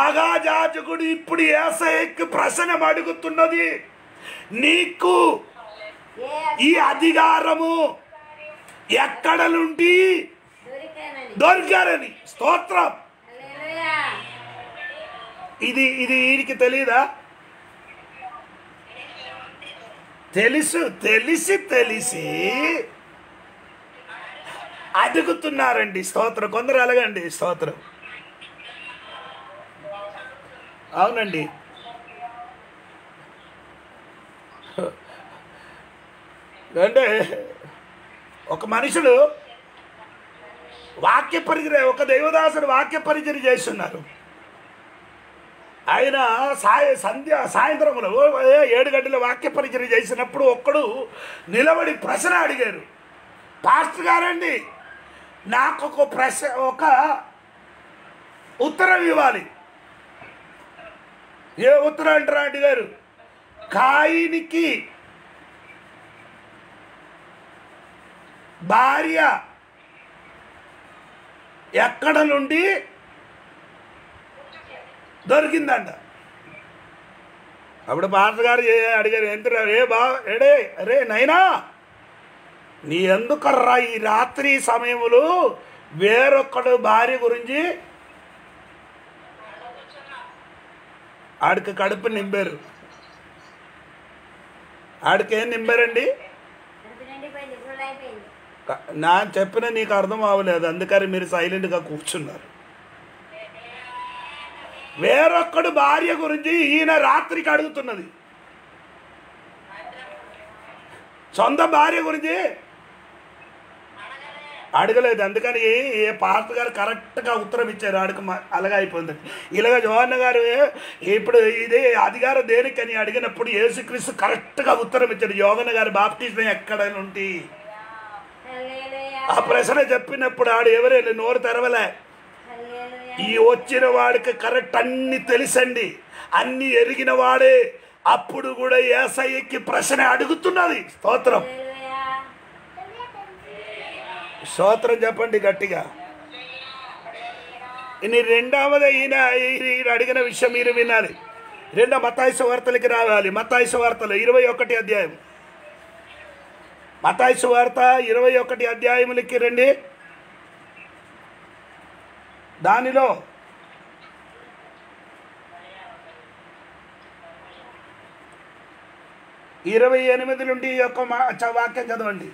మహాయాజకుడు ఇప్పుడు యేసయ్యకు ప్రశ్న అడుగుతున్నది, నీకు ఈ అధికారము ఎక్కడ నుండి దొరికారని. స్తోత్రం. ఇది ఇది ఈడికి తెలియదా? తెలుసు, తెలిసి తెలిసి అడుగుతున్నారండి. స్తోత్రం. కొందరు అలగండి. స్తోత్రం. అవునండి. అంటే ఒక మనుషుడు వాక్య పరిచర్య, ఒక దైవదాసుడు వాక్య పరిచర్య చేస్తున్నారు. ఆయన సాయ సంధ్య సాయంత్రంలో ఏడు గంటల వాక్య పరిచర్య చేసినప్పుడు ఒక్కడు నిలబడి ప్రశ్న అడిగారు. పాస్టర్ గారండి, నాకు ఒక ప్రశ్న, ఒక ఉత్తరం ఇవ్వాలి. ఏ ఉత్తరం అంటారా అడిగారు. కాయినికి భార్య ఎక్కడ నుండి దొరికిందంట. అప్పుడు పాస్టర్ గారు అడిగారు, ఎంత రే బా ఏడే రే నైనా, నీ ఎందుకర్రా ఈ రాత్రి సమయంలో వేరొక్కడు భార్య గురించి? ఆడికి కడుపు నింపారు. ఆడికి ఏం నింపారండి? నా చెప్పిన నీకు అర్థం అవ్వలేదు, అందుకని మీరు సైలెంట్గా కూర్చున్నారు. వేరొక్కడు భార్య గురించి ఈయన రాత్రికి అడుగుతున్నది. సొంత భార్య గురించి అడగలేదు, అందుకని ఏ పాస్టర్ గారు కరెక్ట్గా ఉత్తరం ఇచ్చారు. అడుగు అలాగా అయిపోయింది. ఇలాగ జోహన్న గారు ఇప్పుడు ఇదే అధికారం దేనికని అడిగినప్పుడు యేసుక్రీస్తు కరెక్ట్గా ఉత్తరం ఇచ్చాడు. జోహన్న గారు బాప్టిజం ఎక్కడ నుండి ఆ ప్రశ్న చెప్పినప్పుడు ఆడు ఎవరైనా నోరు తెరవలే. ఈ వచ్చిన వాడికి కరెక్ట్ అన్ని తెలుసండి, అన్ని ఎరిగిన వాడే. అప్పుడు కూడా యేసయ్యకి ప్రశ్న అడుగుతున్నది. స్తోత్రం. స్తోత్రం చెప్పండి గట్టిగా. ఇన్ని రెండవది ఈయన ఈయన అడిగిన విషయం మీరు వినాలి. రెండో మత్తాయి సువార్తలకి రావాలి. మత్తాయి సువార్తలు ఇరవై ఒకటి అధ్యాయం. మత్తాయి సువార్త ఇరవై ఒకటి అధ్యాయములకి రండి. దానిలో ఇరవై ఎనిమిది నుండి యొక్క వాక్యం చదవండి.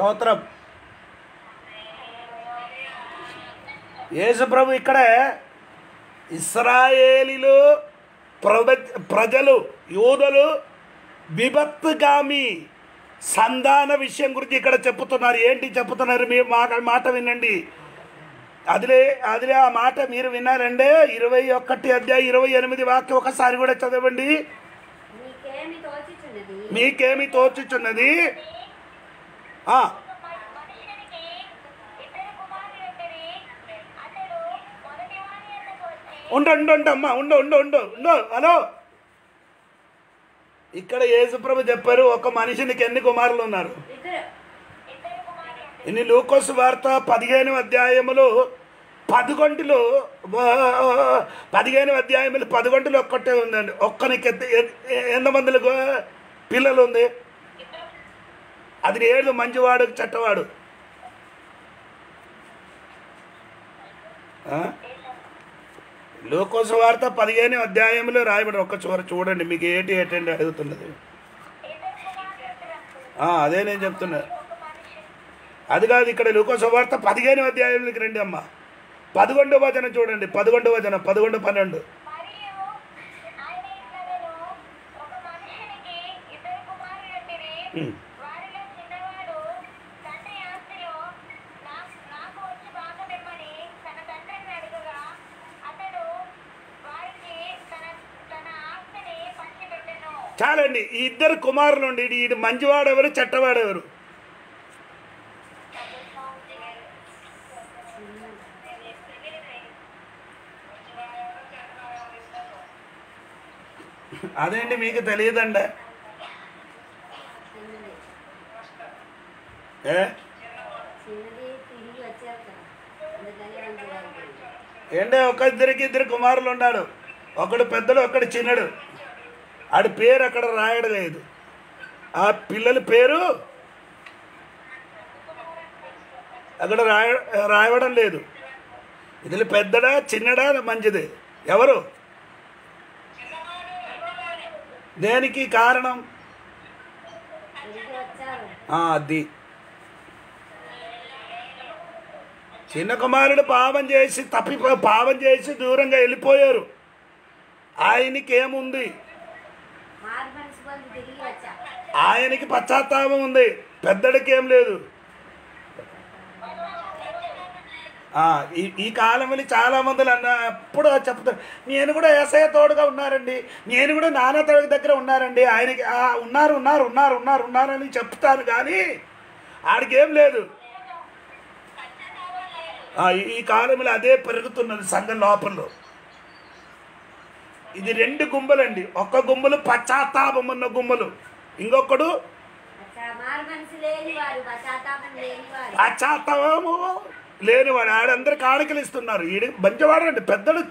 స్తోత్రం. యేసు ప్రభు ఇక్కడ ఇశ్రాయేలీలు ప్రజ ప్రజలు యూదులు విపత్తుగామి సంధాన విషయం గురించి ఇక్కడ చెప్పుతున్నారు. ఏంటి చెప్పుతున్నారు? మీరు మాట మాట వినండి. అదిలే అదిలే ఆ మాట మీరు విన్నారండి. ఇరవై ఒకటి అధ్యాయ ఇరవై ఎనిమిది వాక్యం ఒకసారి కూడా చదవండి. మీకేమి తోచుచున్నది? ఉండు ఉండు ఉండు అమ్మ ఉండు ఉండు ఉండు ఉండు హలో. ఇక్కడ యేసుప్రభు చెప్పారు, ఒక మనిషినికి ఎన్ని కుమారులు ఉన్నారు? ఇన్ని లూకోసు వార్త పదిహేను అధ్యాయములు పదకొండులో పదిహేను అధ్యాయములు పదకొండులో ఒక్కటే ఉందండి. ఒక్కనికి ఎంతమంది పిల్లలు ఉంది? అది ఏడు. మంచివాడు, చెట్టవాడు. లూకాసు వార్త పదిహేనవ అధ్యాయంలో రాయబడి ఒక్క చివర చూడండి మీకు ఏంటి ఏంటంటే అడుగుతున్నది. అదే నేను చెప్తున్నా, అది కాదు. ఇక్కడ లూకాసు వార్త పదిహేనవ అధ్యాయంలోకి రండి అమ్మ. పదకొండవ వచనం చూడండి, పదకొండవ వచనం, పదకొండు పన్నెండు. చాలండి, ఈ ఇద్దరు కుమారులు ఉండి వీడు మంచివాడెవరు చెడ్డవాడెవరు? అదేండి మీకు తెలియదండి. ఏంటే ఒక ఇద్దరికి ఇద్దరు కుమారులు ఉన్నాడు, ఒకడు పెద్దలు ఒకడు చిన్నడు. ఆడి పేరు అక్కడ రాయడం లేదు. ఆ పిల్లల పేరు అక్కడ రాయ రాయడం లేదు. ఇది పెద్దడా చిన్నడా మంచిది ఎవరు? దేనికి కారణం అది చిన్న కుమారుడు పాపం చేసి తప్పి పాపం చేసి దూరంగా వెళ్ళిపోయారు. ఆయనకి ఏముంది? ఆయనకి పశ్చాత్తాపం ఉంది. పెద్దడికి ఏం లేదు. ఈ కాలంలో చాలామంది అన్న ఎప్పుడు చెప్తారు, నేను కూడా ఏసయ్య తోడుగా ఉన్నారండి, నేను కూడా నాన్న తోడు దగ్గర ఉన్నారండి, ఆయనకి ఉన్నారు ఉన్నారు ఉన్నారు ఉన్నారు ఉన్నారని చెప్తాను. కానీ ఆడికి ఏం లేదు. ఈ కాలంలో అదే పెరుగుతున్నది సంఘం లోపల. ఇది రెండు గుంపులండి. ఒక్క గుంపులు పశ్చాత్తాపం ఉన్న గుంపులు, ఇంకొకడు పశ్చాత్తాపము లేనివాడు. ఆడందరూ కాణికలు ఇస్తున్నారు. ఈ మంచివాడు అండి. పెద్దడు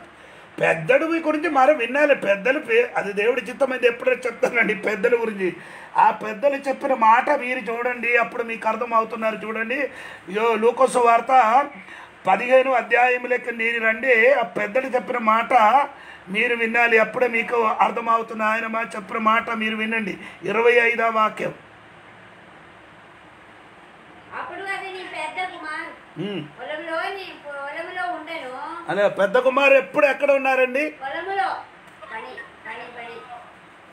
పెద్దడు గురించి మనం వినాలి. పెద్దలు అది దేవుడి చిత్తం అయితే ఎప్పుడో చెప్తానండి పెద్దల గురించి. ఆ పెద్దలు చెప్పిన మాట మీరు చూడండి, అప్పుడు మీకు అర్థం అవుతున్నారు. చూడండి, యో లూకాసు వార్త పదిహేను అధ్యాయం లెక్క నేను రండి. ఆ పెద్దలు చెప్పిన మాట మీరు వినాలి, అప్పుడే మీకు అర్థమవుతుంది. ఆయన మా చెప్పిన మాట మీరు వినండి. ఇరవై ఐదవ వాక్యం. అదే పెద్ద కుమారు ఎప్పుడు ఎక్కడ ఉన్నారండి?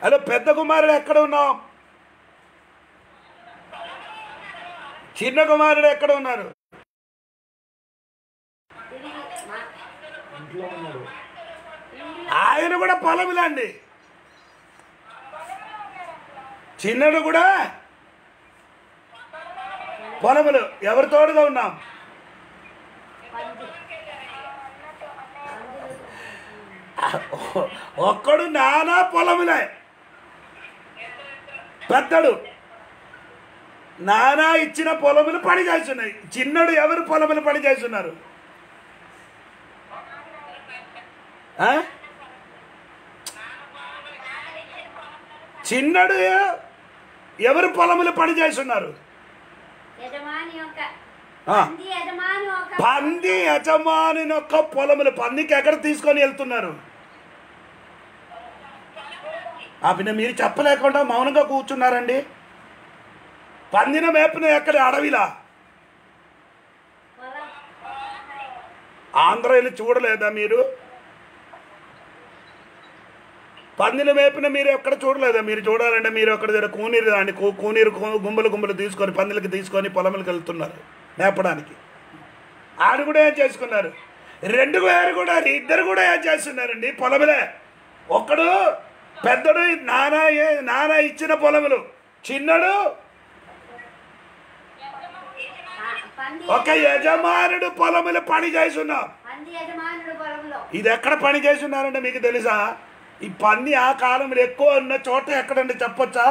అదే పెద్ద కుమారుడు ఎక్కడ ఉన్నాం? చిన్న కుమారుడు ఎక్కడ ఉన్నారు? ఆయన కూడా పొలములండి. చిన్నడు కూడా పొలములు. ఎవరి తోడుగా ఉన్నాం? ఒక్కడు నానా పొలములే. పెద్దడు నానా ఇచ్చిన పొలములు పని చేస్తున్నాయి. చిన్నడు ఎవరు పొలములు పని చేస్తున్నారు? చిన్నడు ఎవరు పొలములు పని చేస్తున్నారు? పంది యజమాని యొక్క పొలములు. పందికి ఎక్కడ తీసుకొని వెళ్తున్నారు? అవి మీరు చెప్పలేకుండా మౌనంగా కూర్చున్నారండి. పందిన మేపున ఎక్కడ? అడవిలా? ఆంధ్రాలో చూడలేదా మీరు? పందిని మేపిన మీరు ఎక్కడ చూడలేదా? మీరు చూడాలంటే మీరు అక్కడ దగ్గర కూనీరు దాన్ని కూనీరు గుంపులు గుంపులు తీసుకొని పందులకి తీసుకొని పొలంకి వెళ్తున్నారు మేపడానికి. ఆడు కూడా ఏం చేసుకున్నారు? రెండు వేరు కూడా ఇద్దరు కూడా ఏం చేస్తున్నారండి? పొలములే. ఒక్కడు పెద్దడు నానా నానా ఇచ్చిన పొలములు. చిన్నడు ఒక యజమానుడు పొలములు పని చేస్తున్నాం. ఇది ఎక్కడ పని చేస్తున్నారంటే మీకు తెలుసా? ఈ పన్ని ఆ కాలంలో ఎక్కువ ఉన్న చోట ఎక్కడండి చెప్పొచ్చా?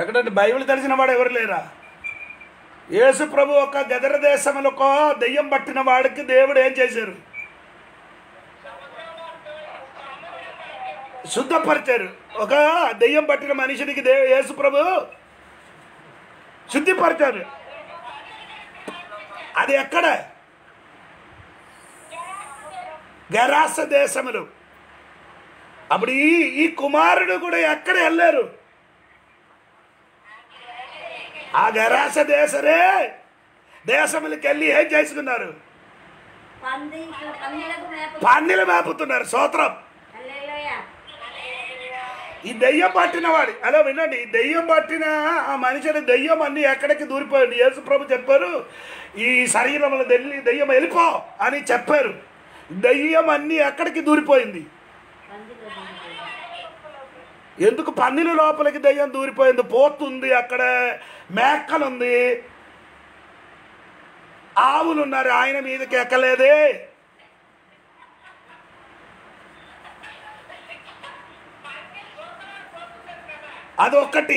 ఎక్కడండి? బైబిల్ తెలిసిన వాడు ఎవరు లేరా? యేసు ప్రభు ఒక గదర దేశంలో దెయ్యం పట్టిన వాడికి దేవుడు ఏం చేశారు? శుద్ధపరిచారు. ఒక దెయ్యం పట్టిన మనిషినికి దేవు యేసు ప్రభు శుద్ధిపరిచారు. అది ఎక్కడ? గరాస దేశములు. అప్పుడు ఈ ఈ కుమారుడు కూడా ఎక్కడ వెళ్ళారు? ఆ గరాస దేశరే దేశములకు వెళ్ళి ఏం చేసుకున్నారు? పందిలు మేపుతున్నారు. సూత్రం ఈ దెయ్యం పట్టిన వాడి. అలా వినండి, ఈ దెయ్యం పట్టిన ఆ మనిషిని దెయ్యం అన్ని ఎక్కడికి దూరిపోయింది. యేసు ప్రభు చెప్పారు, ఈ శరీరంలో దెయ్యం దెయ్యం వెళ్ళిపో అని చెప్పారు. దెయ్యం అన్ని ఎక్కడికి దూరిపోయింది? ఎందుకు? పందిల లోపలికి దెయ్యం దూరిపోయింది. పోతుంది, అక్కడ మేకలుంది, ఆవులున్నారు, ఆయన మీదకి ఎక్కలేదే. అదొక్కటి.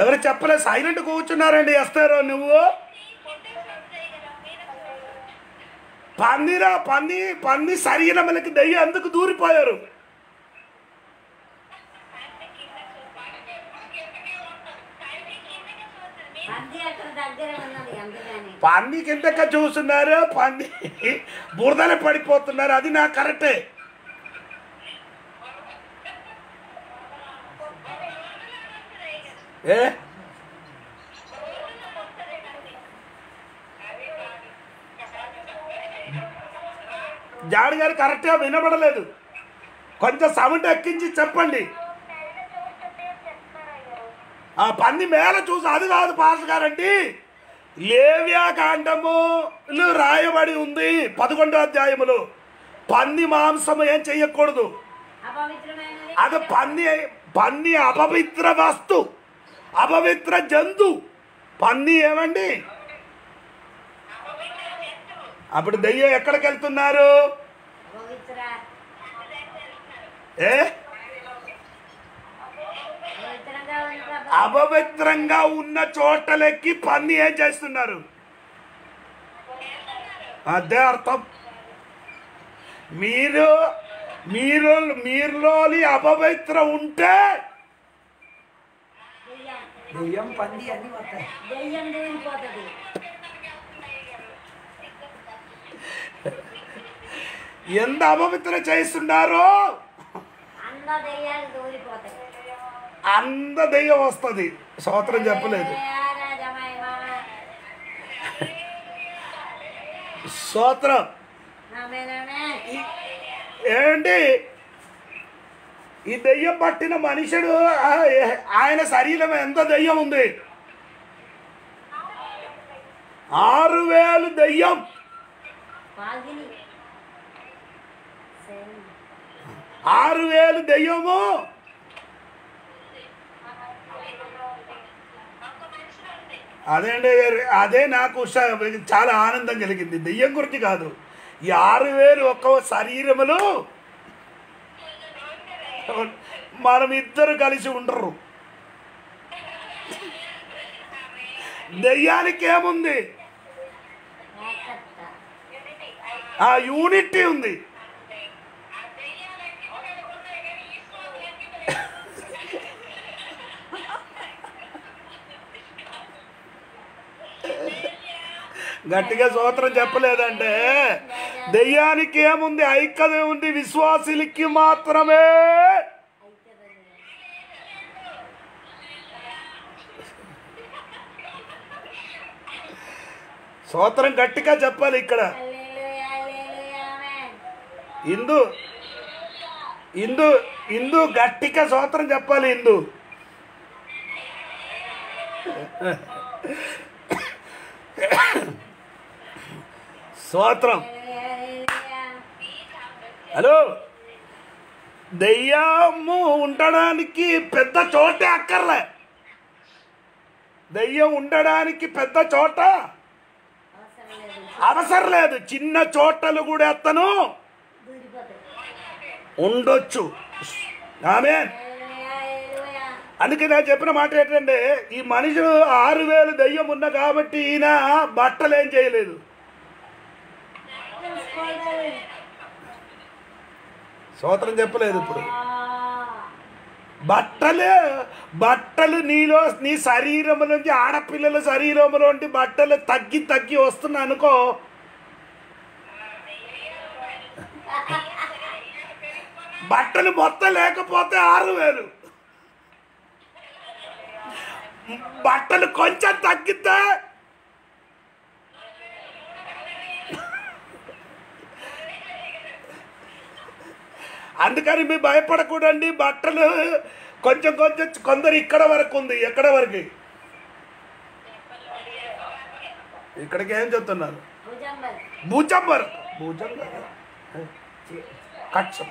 ఎవరు చెప్పలేదు, సైలెంట్ కూర్చున్నారండి. ఎస్తారో నువ్వు పందిరా పంది పంది శరీరములకి దెయ్యం ఎందుకు దూరిపోయారు? పంది కిందక చూస్తున్నారు, పంది బురదలు పడిపోతున్నారు. అది నా కరెక్టే. ఏ జాడి గారు కరెక్ట్గా వినబడలేదు, కొంచెం సౌండ్ ఎక్కించి చెప్పండి. ఆ పంది మేల చూసి అది కాదు పాస్ గారండి, లేవ్యాకాండములు రాయబడి ఉంది పదకొండో అధ్యాయములో. పంది మాంసము ఏం చెయ్యకూడదు, అది పంది పంది అపవిత్ర వస్తు, అపవిత్ర జంతు. పంది ఏమండి? అప్పుడు దెయ్యం ఎక్కడికి వెళ్తున్నారు? ఏ అపవిత్రంగా ఉన్న చోటలెక్కి పన్ని ఏం చేస్తున్నారు? అదే అర్థం. మీరు మీరు మీరులోని అపవిత్ర ఉంటే ఎంత అపవిత్ర చేస్తున్నారు, అంద దెయ్యం వస్తుంది. సూత్రం చెప్పలేదు, సూత్రం ఏంటి? ఈ దెయ్యం పట్టిన మనుషుడు ఆయన శరీరం ఎంత దెయ్యం ఉంది? ఆరు వేలు దెయ్యం. ఆరు వేలు దెయ్యము అదే అండి. అదే నాకు చాలా ఆనందం కలిగింది. దెయ్యం గురించి కాదు, ఈ ఆరు వేలు ఒక్క శరీరములు మనం ఇద్దరు కలిసి ఉండరు. దెయ్యానికి ఏముంది? ఆ యూనిటీ ఉంది. గట్టిగా సూత్రం చెప్పలేదంటే దెయ్యానికి ఏముంది? ఐక్యత ఉంది. విశ్వాసులకి మాత్రమే సూత్రం గట్టిగా చెప్పాలి. ఇక్కడ హిందూ హిందూ హిందూ గట్టిగా సూత్రం చెప్పాలి. హిందూ సూత్రం. హలో, దెయ్యము ఉండడానికి పెద్ద చోటే అక్కర్లే. దెయ్యం ఉండడానికి పెద్ద చోట అవసరం లేదు. చిన్న చోటలు కూడా అతను ఉండొచ్చు. ఆమె అందుకే నేను చెప్పిన మాట ఏంటంటే, ఈ మనుషులు ఆరు వేలు దెయ్యం ఉన్నా కాబట్టి ఈయన బట్టలు ఏం చేయలేదు. సూత్రం చెప్పలేదు. ఇప్పుడు బట్టలు బట్టలు నీలో నీ శరీరంలోంచి ఆడపిల్లల శరీరంలోంటి బట్టలు తగ్గి తగ్గి వస్తున్నా అనుకో, బట్టలు మొత్తం లేకపోతే ఆరు వేలు, బట్టలు కొంచెం తగ్గితే అందుకని మీరు భయపడకూడండి. బట్టలు కొంచెం కొంచెం కొందరు ఇక్కడ వరకు ఉంది, ఎక్కడ వరకు ఇక్కడికి ఏం చెప్తున్నారు? భుజం వరకు, భుజం కక్షం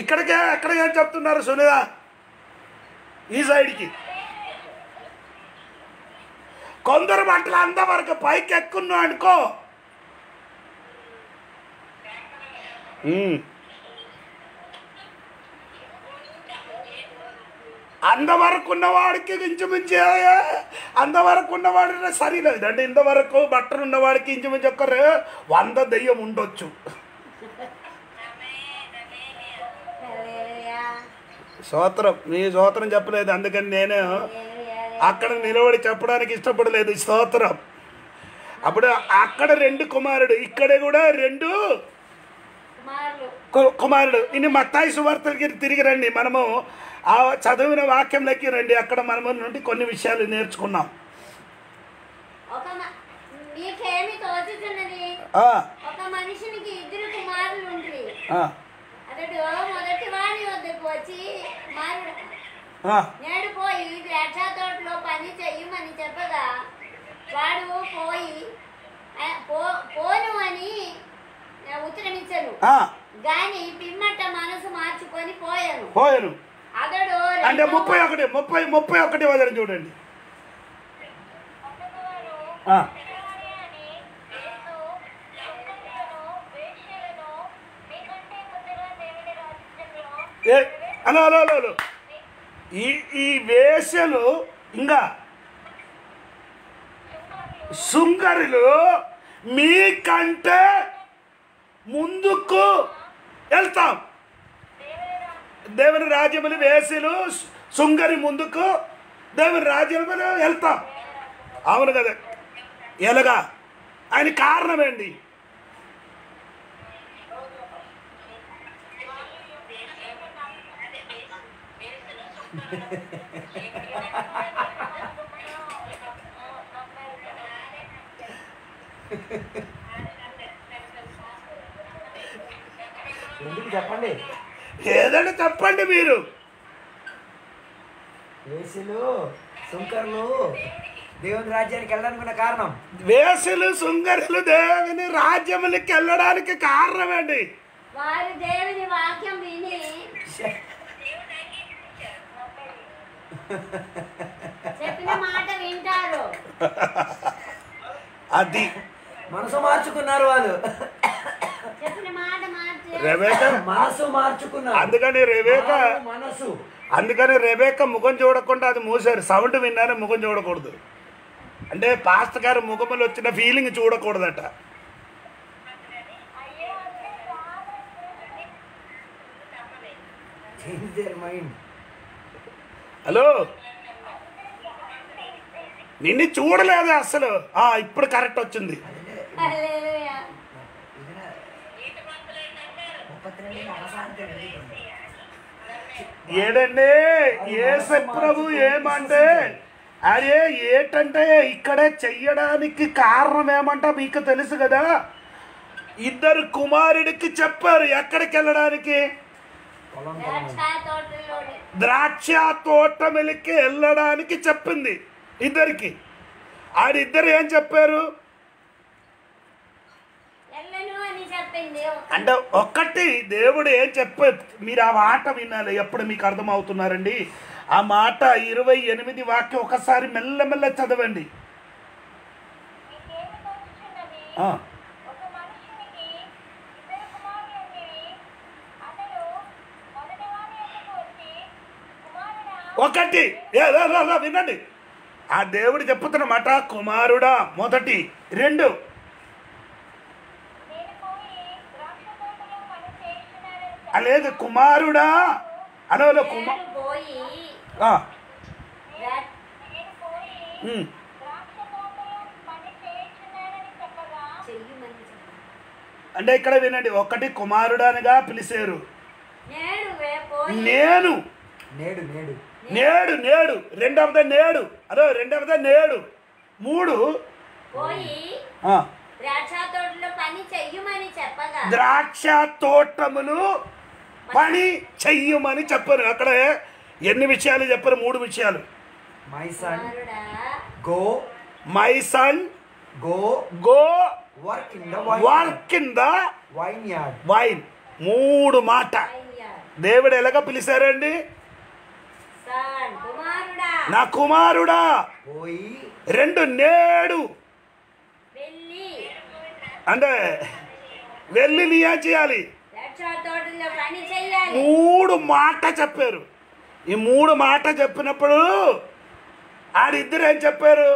ఇక్కడికే. ఎక్కడ ఏం చెప్తున్నారు సునీత? ఈ సైడ్కి కొందరు బట్టలు అంద వరకు పైకి ఎక్కున్నా అనుకో, అందవరకు ఉన్నవాడికి ఇంచుమించు, అందవరకు ఉన్నవాడి సరిలేదు అంటే ఇంతవరకు బట్టలు ఉన్నవాడికి ఇంచుమించు ఒక్కరు వంద దెయ్యం ఉండొచ్చు. స్తోత్రం, నీ స్తోత్రం చెప్పలేదు అందుకని నేను అక్కడ నిలబడి చెప్పడానికి ఇష్టపడలేదు. స్తోత్రం. అప్పుడు అక్కడ రెండు కుమారుడు, ఇక్కడ కూడా రెండు కుమారుడు. ఇన్ని మత్తాయి సువార్తలకి తిరిగి రండి, మనము ఆ చదివిన వాక్యంలోకి రండి. అక్కడ మనము నుండి కొన్ని విషయాలు నేర్చుకున్నాం. అంటే ముప్పై ఒకటి ముప్పై ముప్పై ఒకటి వదిలి చూడండి. అలా అలా ఈ ఈ వేశ్యలు ఇంకా సుంకరులు మీకంటే ముందుకు వెళ్తాం. దేవుని రాజ్యములు వేసులు సుంగరి ముందుకు దేవుని రాజ్యములు వెళ్తాం. అవును కదా? ఎలాగా? ఆయన కారణం ఏంటి? చెప్పండి, ఏదంటే చెప్పండి మీరు. వేసులు సుంకరులు దేవుని రాజ్యానికి వెళ్ళడానికి కారణం, వేసులు సుంకరులు దేవుని రాజ్యములకి వెళ్ళడానికి కారణం అండి. వారు దేవుని వాక్యం విని చెప్పిన మాట వింటారు, అది మనసు మార్చుకున్నారు. వాళ్ళు అందుకని రెబేకా మనసు అందుకని రెబేకా ముఖం చూడకుండా అది మూసారు. సౌండ్ విన్నానే ముఖం చూడకూడదు అంటే పాస్టర్ గారు ముఖములు వచ్చిన ఫీలింగ్ చూడకూడదట. హలో, నిన్ను చూడలేదు అసలు. ఇప్పుడు కరెక్ట్ వచ్చింది. ఏడండి యేసు ప్రభు ఏమంటే, అరే ఏటంటే ఇక్కడ చెయ్యడానికి కారణం ఏమంట మీకు తెలుసు కదా. ఇద్దరు కుమారుడికి చెప్పారు ఎక్కడికి వెళ్ళడానికి? ద్రాక్ష తోటమిలికి వెళ్ళడానికి చెప్పింది ఇద్దరికి. ఆడిద్దరు ఏం చెప్పారు అంటే, ఒక్కటి దేవుడు ఏం చెప్పే మీరు ఆ మాట వినాలి. ఎప్పుడు మీకు అర్థమవుతున్నారండి? ఆ మాట ఇరవై ఎనిమిది వాక్యం ఒకసారి మెల్లమెల్ల చదవండి. ఒకటి వినండి, ఆ దేవుడు చెప్పుతున్న మాట, కుమారుడా మొదటి. రెండు, లేదు కుమారుడా అడవిలో కుమ్మ అంటే ఇక్కడ వినండి, ఒకటి కుమారుడనిగా పిలిచారు, నేను నేడు నేడు నేడు నేడు రెండవది నేడు, అదో రెండవది నేడు, మూడు ద్రాక్ష తోటములు పని చెయ్యమని చెప్పారు. అక్కడ ఎన్ని విషయాలు చెప్పారు? మూడు విషయాలు. My son go, my son go go work in the work in the vineyard vine. మూడు మాట దేవుడు ఎలాగ పిలిచారండి? నా కుమారుడా. రెండు నేడు అంటే వెళ్ళి నీ చేయాలి. మూడు మాట చెప్పారు. ఈ మూడు మాట చెప్పినప్పుడు ఆడిద్దరు ఏం చెప్పారు?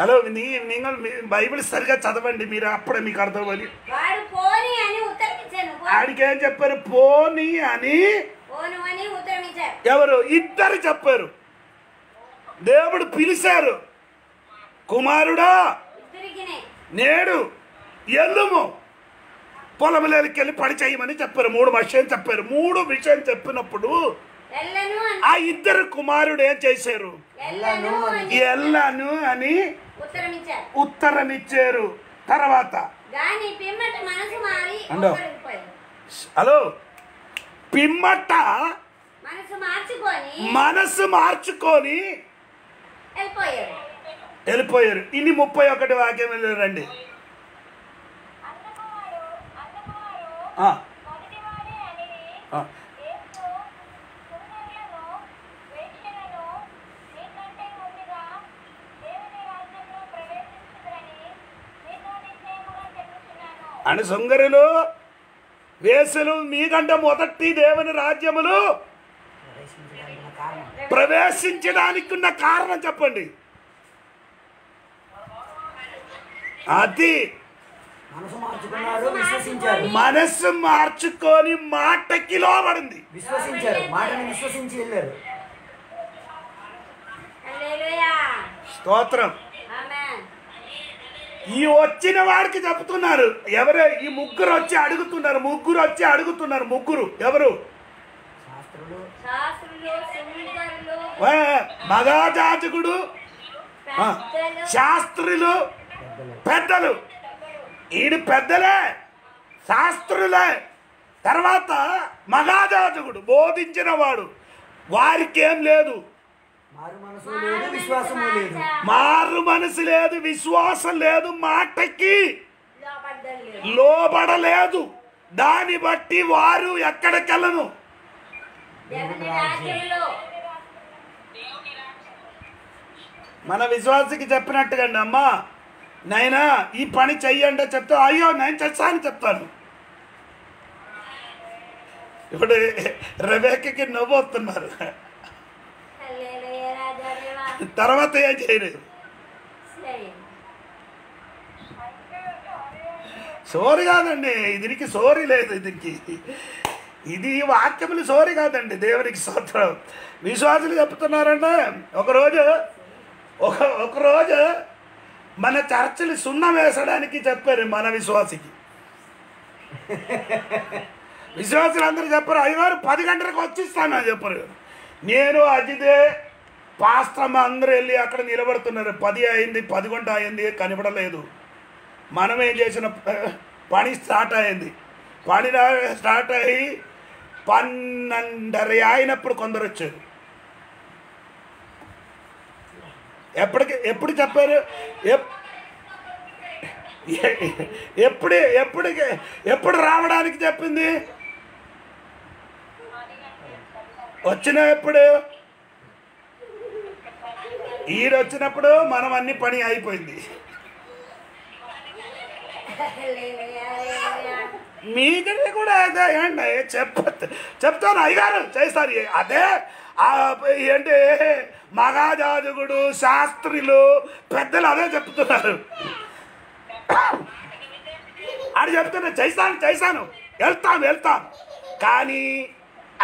హలో, బైబిల్ సరిగా చదవండి మీరు, అప్పుడే మీకు అర్థమని. ఆడికేం చెప్పారు? పోనీ అని ఎవరు? ఇద్దరు చెప్పారు. దేవుడు పిలిచారు, కుమారుడా నేడు ఎల్లుము పొలంలోకి వెళ్ళి పని చేయమని చెప్పారు. మూడు విషయం చెప్పారు. మూడు విషయం చెప్పినప్పుడు ఆ ఇద్దరు కుమారుడు ఏం చేశారు? ఎల్లను అని ఉత్తరం ఇచ్చారు. తర్వాత హలో పిమ్మట మనసు మార్చుకొని వెళ్ళిపోయారు. ఇన్ని ముప్పై ఒకటి వాక్యం వెళ్ళారండి. అని సుంగరులు వేసులు మీకంటే మొదటి దేవుని రాజ్యములు ప్రవేశించడానికి ఉన్న కారణం చెప్పండి. అది మనసు మార్చుకొని మాటకి లోబడింది. స్తోత్రం. ఈ వచ్చిన వాడికి చెప్తున్నారు. ఎవరు? ఈ ముగ్గురు వచ్చి అడుగుతున్నారు. ముగ్గురు వచ్చి అడుగుతున్నారు ముగ్గురు ఎవరు? మగాజాజకుడు, శాస్త్రులు, పెద్దలు. ఈయన పెద్దలే, శాస్త్రులే, తర్వాత మగాజాజకుడు, బోధించిన వాడు. వారికి ఏం లేదు? మారు మనసు లేదు, విశ్వాసం లేదు, మాటకి లోబడలేదు. దాన్ని బట్టి వారు ఎక్కడికెళ్ళను. మన విశ్వాసకి చెప్పినట్టుగా అమ్మా నైనా ఈ పని చెయ్యండి చెప్తా, అయ్యో నేను చేస్తానని చెప్తాను. ఇప్పుడు రెబెక్కకి నవ్వు వస్తున్నారు. తర్వాత ఏం చేయలేదు. సోరి కాదండి, దీనికి సోరి లేదు. దీనికి ఇది వాక్యములు సోరి కాదండి. దేవునికి స్తోత్రం. విశ్వాసులు చెప్తున్నారంటే ఒకరోజు ఒక ఒకరోజు మన చర్చలు సున్నా వేసడానికి చెప్పారు. మన విశ్వాసికి విశ్వాసులు అందరూ చెప్పారు, అయ్యగారు పది గంటలకు వచ్చిస్తాను అని చెప్పారు. నేను అజిదే పాస్టమ్ అందరూ వెళ్ళి అక్కడ నిలబడుతున్నారు. పది అయింది, పది గంట అయింది, కనబడలేదు. మనం ఏం చేసిన పని స్టార్ట్ అయింది. పని స్టార్ట్ అయ్యి పన్నెండర అయినప్పుడు కొందరు వచ్చారు. ఎప్పటికి ఎప్పుడు చెప్పారు? ఎప్పుడు ఎప్పటికి ఎప్పుడు రావడానికి చెప్పింది? వచ్చిన ఎప్పుడు ఈడు వచ్చినప్పుడు మనం అన్ని పని అయిపోయింది. మీ దగ్గర కూడా అదే ఏంటి చెప్ప చెప్తాను అయ్యగారు చేస్తారు. అదే ఏంటి మగాజాజుగుడు, శాస్త్రులు, పెద్దలు అదే చెప్తున్నారు. అని చెప్తున్నా చేశాను చేశాను వెళ్తాం వెళ్తాం కానీ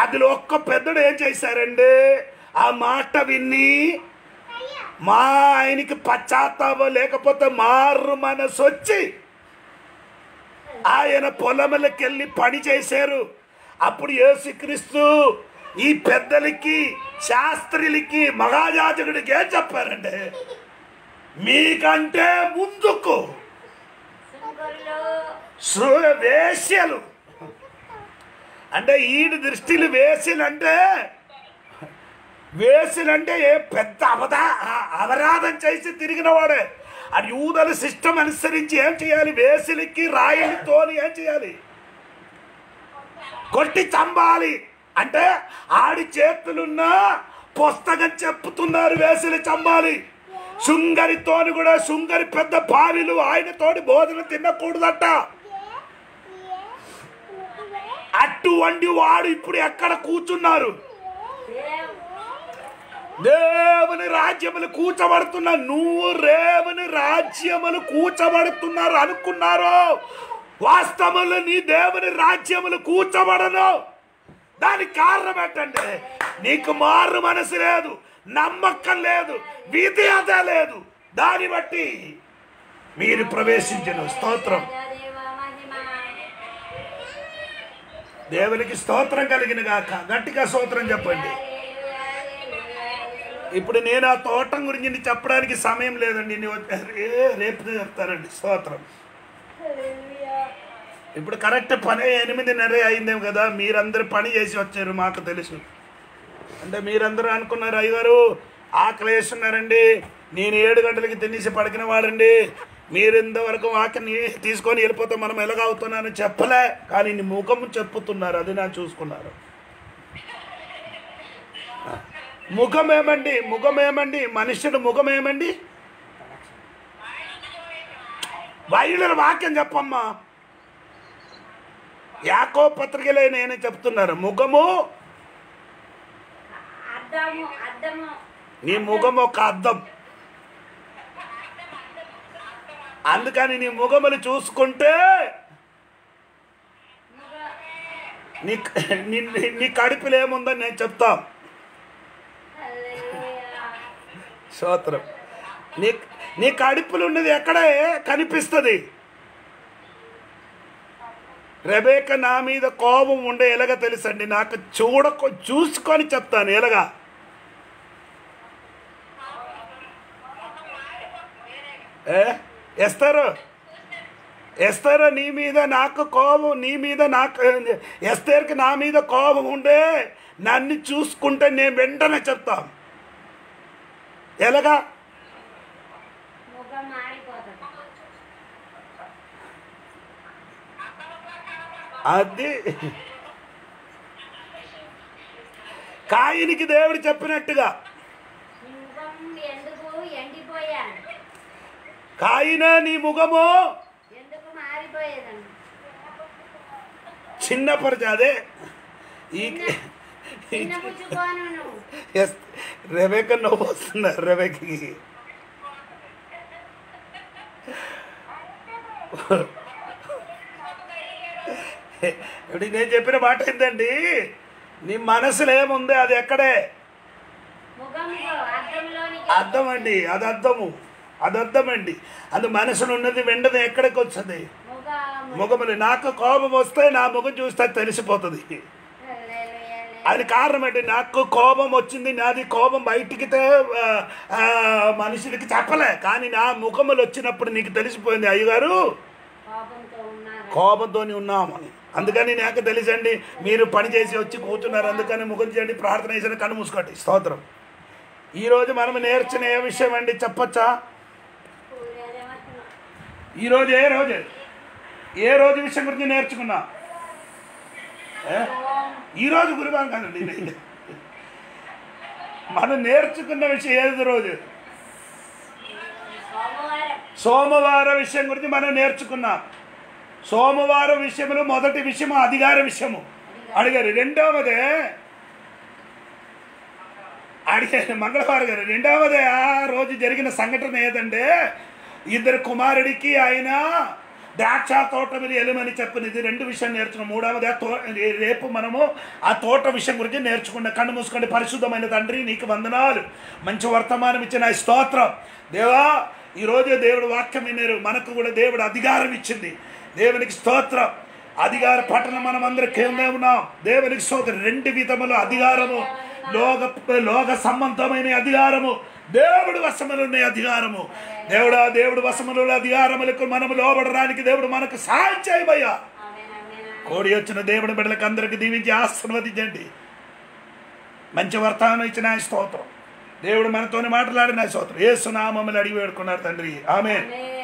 అందులో ఒక్క పెద్దడు ఏం చేశారండి ఆ మాట విని మా ఆయనకి పశ్చాత్తాపం లేకపోతే మారు మనసు వచ్చి ఆయన పొలంలోకి వెళ్ళి పని చేశారు అప్పుడు యేసుక్రీస్తు ఈ పెద్దలకి శాస్త్రులకి మహాయాజకుడికి ఏం చెప్పారండి మీకంటే ముందుకు వేశ్యలు అంటే ఈడి దృష్టిలు వేసిలంటే వేసిలంటే ఏ పెద్ద అవదా అవరాధం చేసి తిరిగిన వాడే అది యూదుల సిస్టమ్ అనుసరించి ఏం చేయాలి వేసిలికి రాయని తోని ఏం చేయాలి కొట్టి చంపాలి అంటే ఆడి చేతులున్న పుస్తకం చెప్పుతున్నారు వేసిలి చంపాలి శృంగరితోని కూడా శృంగరి పెద్ద బావిలు ఆయనతోటి భోజనం తినకూడదట అటువంటి వాడు ఇప్పుడు ఎక్కడ కూర్చున్నారు దేవుని రాజ్యములు కూర్చబడుతున్నా నువ్వు రేవుని రాజ్యములు కూర్చబడుతున్నారు అనుకున్నారు వాస్తవంలో నీ దేవుని రాజ్యములు కూర్చబడను దానికి కారణం ఏంటంటే నీకు మారు మనసు లేదు నమ్మకం లేదు విధేయత లేదు దాన్ని బట్టి మీరు ప్రవేశించిన స్తోత్రం దేవునికి స్తోత్రం కలిగిన గాక గట్టిగా స్తోత్రం చెప్పండి ఇప్పుడు నేను ఆ తోటం గురించి చెప్పడానికి సమయం లేదండి రేపు చెప్తారండి స్తోత్రం ఇప్పుడు కరెక్ట్ పని ఎనిమిదిన్నర అయిందేమో కదా మీరందరూ పని చేసి వచ్చారు మాకు తెలుసు అంటే మీరందరూ అనుకున్నారు అయ్యగారు ఆకలి వేస్తున్నారండి నేను ఏడు గంటలకి తినేసి పడికిన వాడండి మీరు ఇంతవరకు ఆకలిని తీసుకొని వెళ్ళిపోతే మనం ఎలాగవుతున్నానని చెప్పలే కానీ నీ ముఖము చెప్పుతున్నారు అది నేను చూసుకున్నారు ముఖం ఏమండి ముఖం ఏమండి మనుషుడు ముఖం ఏమండి బైబిల్ వాక్యం చెప్పమ్మా యాకోబు పత్రికలే నేనే చెప్తున్నారు ముఖము నీ ముఖం ఒక అద్దం అందుకని నీ ముఖములు చూసుకుంటే నీ నీ కడుపులో ఏముందని నేను చెప్తా స్తోత్రం నీ నీ కడుపులు ఉన్నది ఎక్కడే కనిపిస్తుంది రెబేక నా మీద కోపం ఉండే ఎలాగ తెలుసండి నాకు చూడకు చూసుకొని చెప్తాను ఎలాగా ఎస్తారు ఎస్తారు నీ మీద నాకు కోపం నీ మీద నాకు ఎస్తేర్కి నా మీద కోపం ఉండే నన్ను చూసుకుంటే నేను వెంటనే చెప్తాను ఎలాగా అది కాయనికి దేవుడు చెప్పినట్టుగా కాయనా నీ ముఖము చిన్న పరిచ అదే రెబేక నవ్వు వస్తున్నారు రెబేకి ఇప్పుడు నేను చెప్పిన మాట ఏంటండి నీ మనసులో ఏముంది అది ఎక్కడే అర్థం అండి అది అర్థము అది అర్థమండి అది మనసులో ఉన్నది వెంటనే ఎక్కడికి వచ్చింది ముఖములు నాకు కోపం వస్తే నా ముఖం చూస్తే తెలిసిపోతుంది అది కారణం ఏంటి నాకు కోపం వచ్చింది నాది కోపం బయటికి మనుషులకి చెప్పలే కానీ నా ముఖములు వచ్చినప్పుడు నీకు తెలిసిపోయింది అయ్యగారు కోపంతోని ఉన్నామని అందుకని నాకు తెలుసండి మీరు పని చేసి వచ్చి కూర్చున్నారు అందుకని ముఖం చేయండి ప్రార్థన చేసిన కన్ను మూసుకోండి స్తోత్రం ఈరోజు మనం నేర్చిన ఏ విషయం అండి చెప్పచ్చా ఈరోజు ఏ రోజు ఏ రోజు విషయం గురించి నేర్చుకున్నా ఈరోజు గురువారం కాదండి మనం నేర్చుకున్న విషయం ఏది రోజు సోమవారం విషయం గురించి మనం నేర్చుకున్నాం సోమవారం విషయంలో మొదటి విషయము అధికార విషయము అడిగారు రెండవదే అడిగారు మంగళవారం గారు రెండవదే ఆ రోజు జరిగిన సంఘటన ఏదంటే ఇద్దరు కుమారుడికి ఆయన द्राक्ष तोट मेरी एलमनी चप्पनिदी रेंडु विषयालु नेर्चुकुन्नाम मूडवदि रेपु मनमु आ तोट विषय गुरिंचि नेर्चुकुन्नाम कन्नु मूसुकोंडि परिशुद्धमैन तंड्री नीकु वंदनालु मंचि वर्तमानं इच्चिन आ स्तोत्रं देवा ई रोजे देवुडु वाक्यं विनेरु मनकु कूडा देवुडु अधिकारं इच्चिंदि देवुनिकि स्तोत्रं अधिकार पठनं मनमंदरं कींदे उन्नाम देवुनिकि स्तोत्रं रेंडु विधमुल अधिकारमु लोक लोक संबंधमैन अधिकारमु దేవుడి వశములో ఉన్న అధికారము దేవుడా దేవుడి వశములో ఉన్న అధికారములకు మనము లోబడడానికి దేవుడు మనకు సహాయం చేయబయ్యా కోడి వచ్చిన దేవుడి బిడ్డలకు అందరికి దీవించి ఆశీర్వదించండి మంచి వర్తమానం ఇచ్చిన స్తోత్రం దేవుడు మనతోనే మాట్లాడిన స్తోత్రం యేసు నామములో అడిగి వేడుకున్నారు తండ్రి ఆమేన్।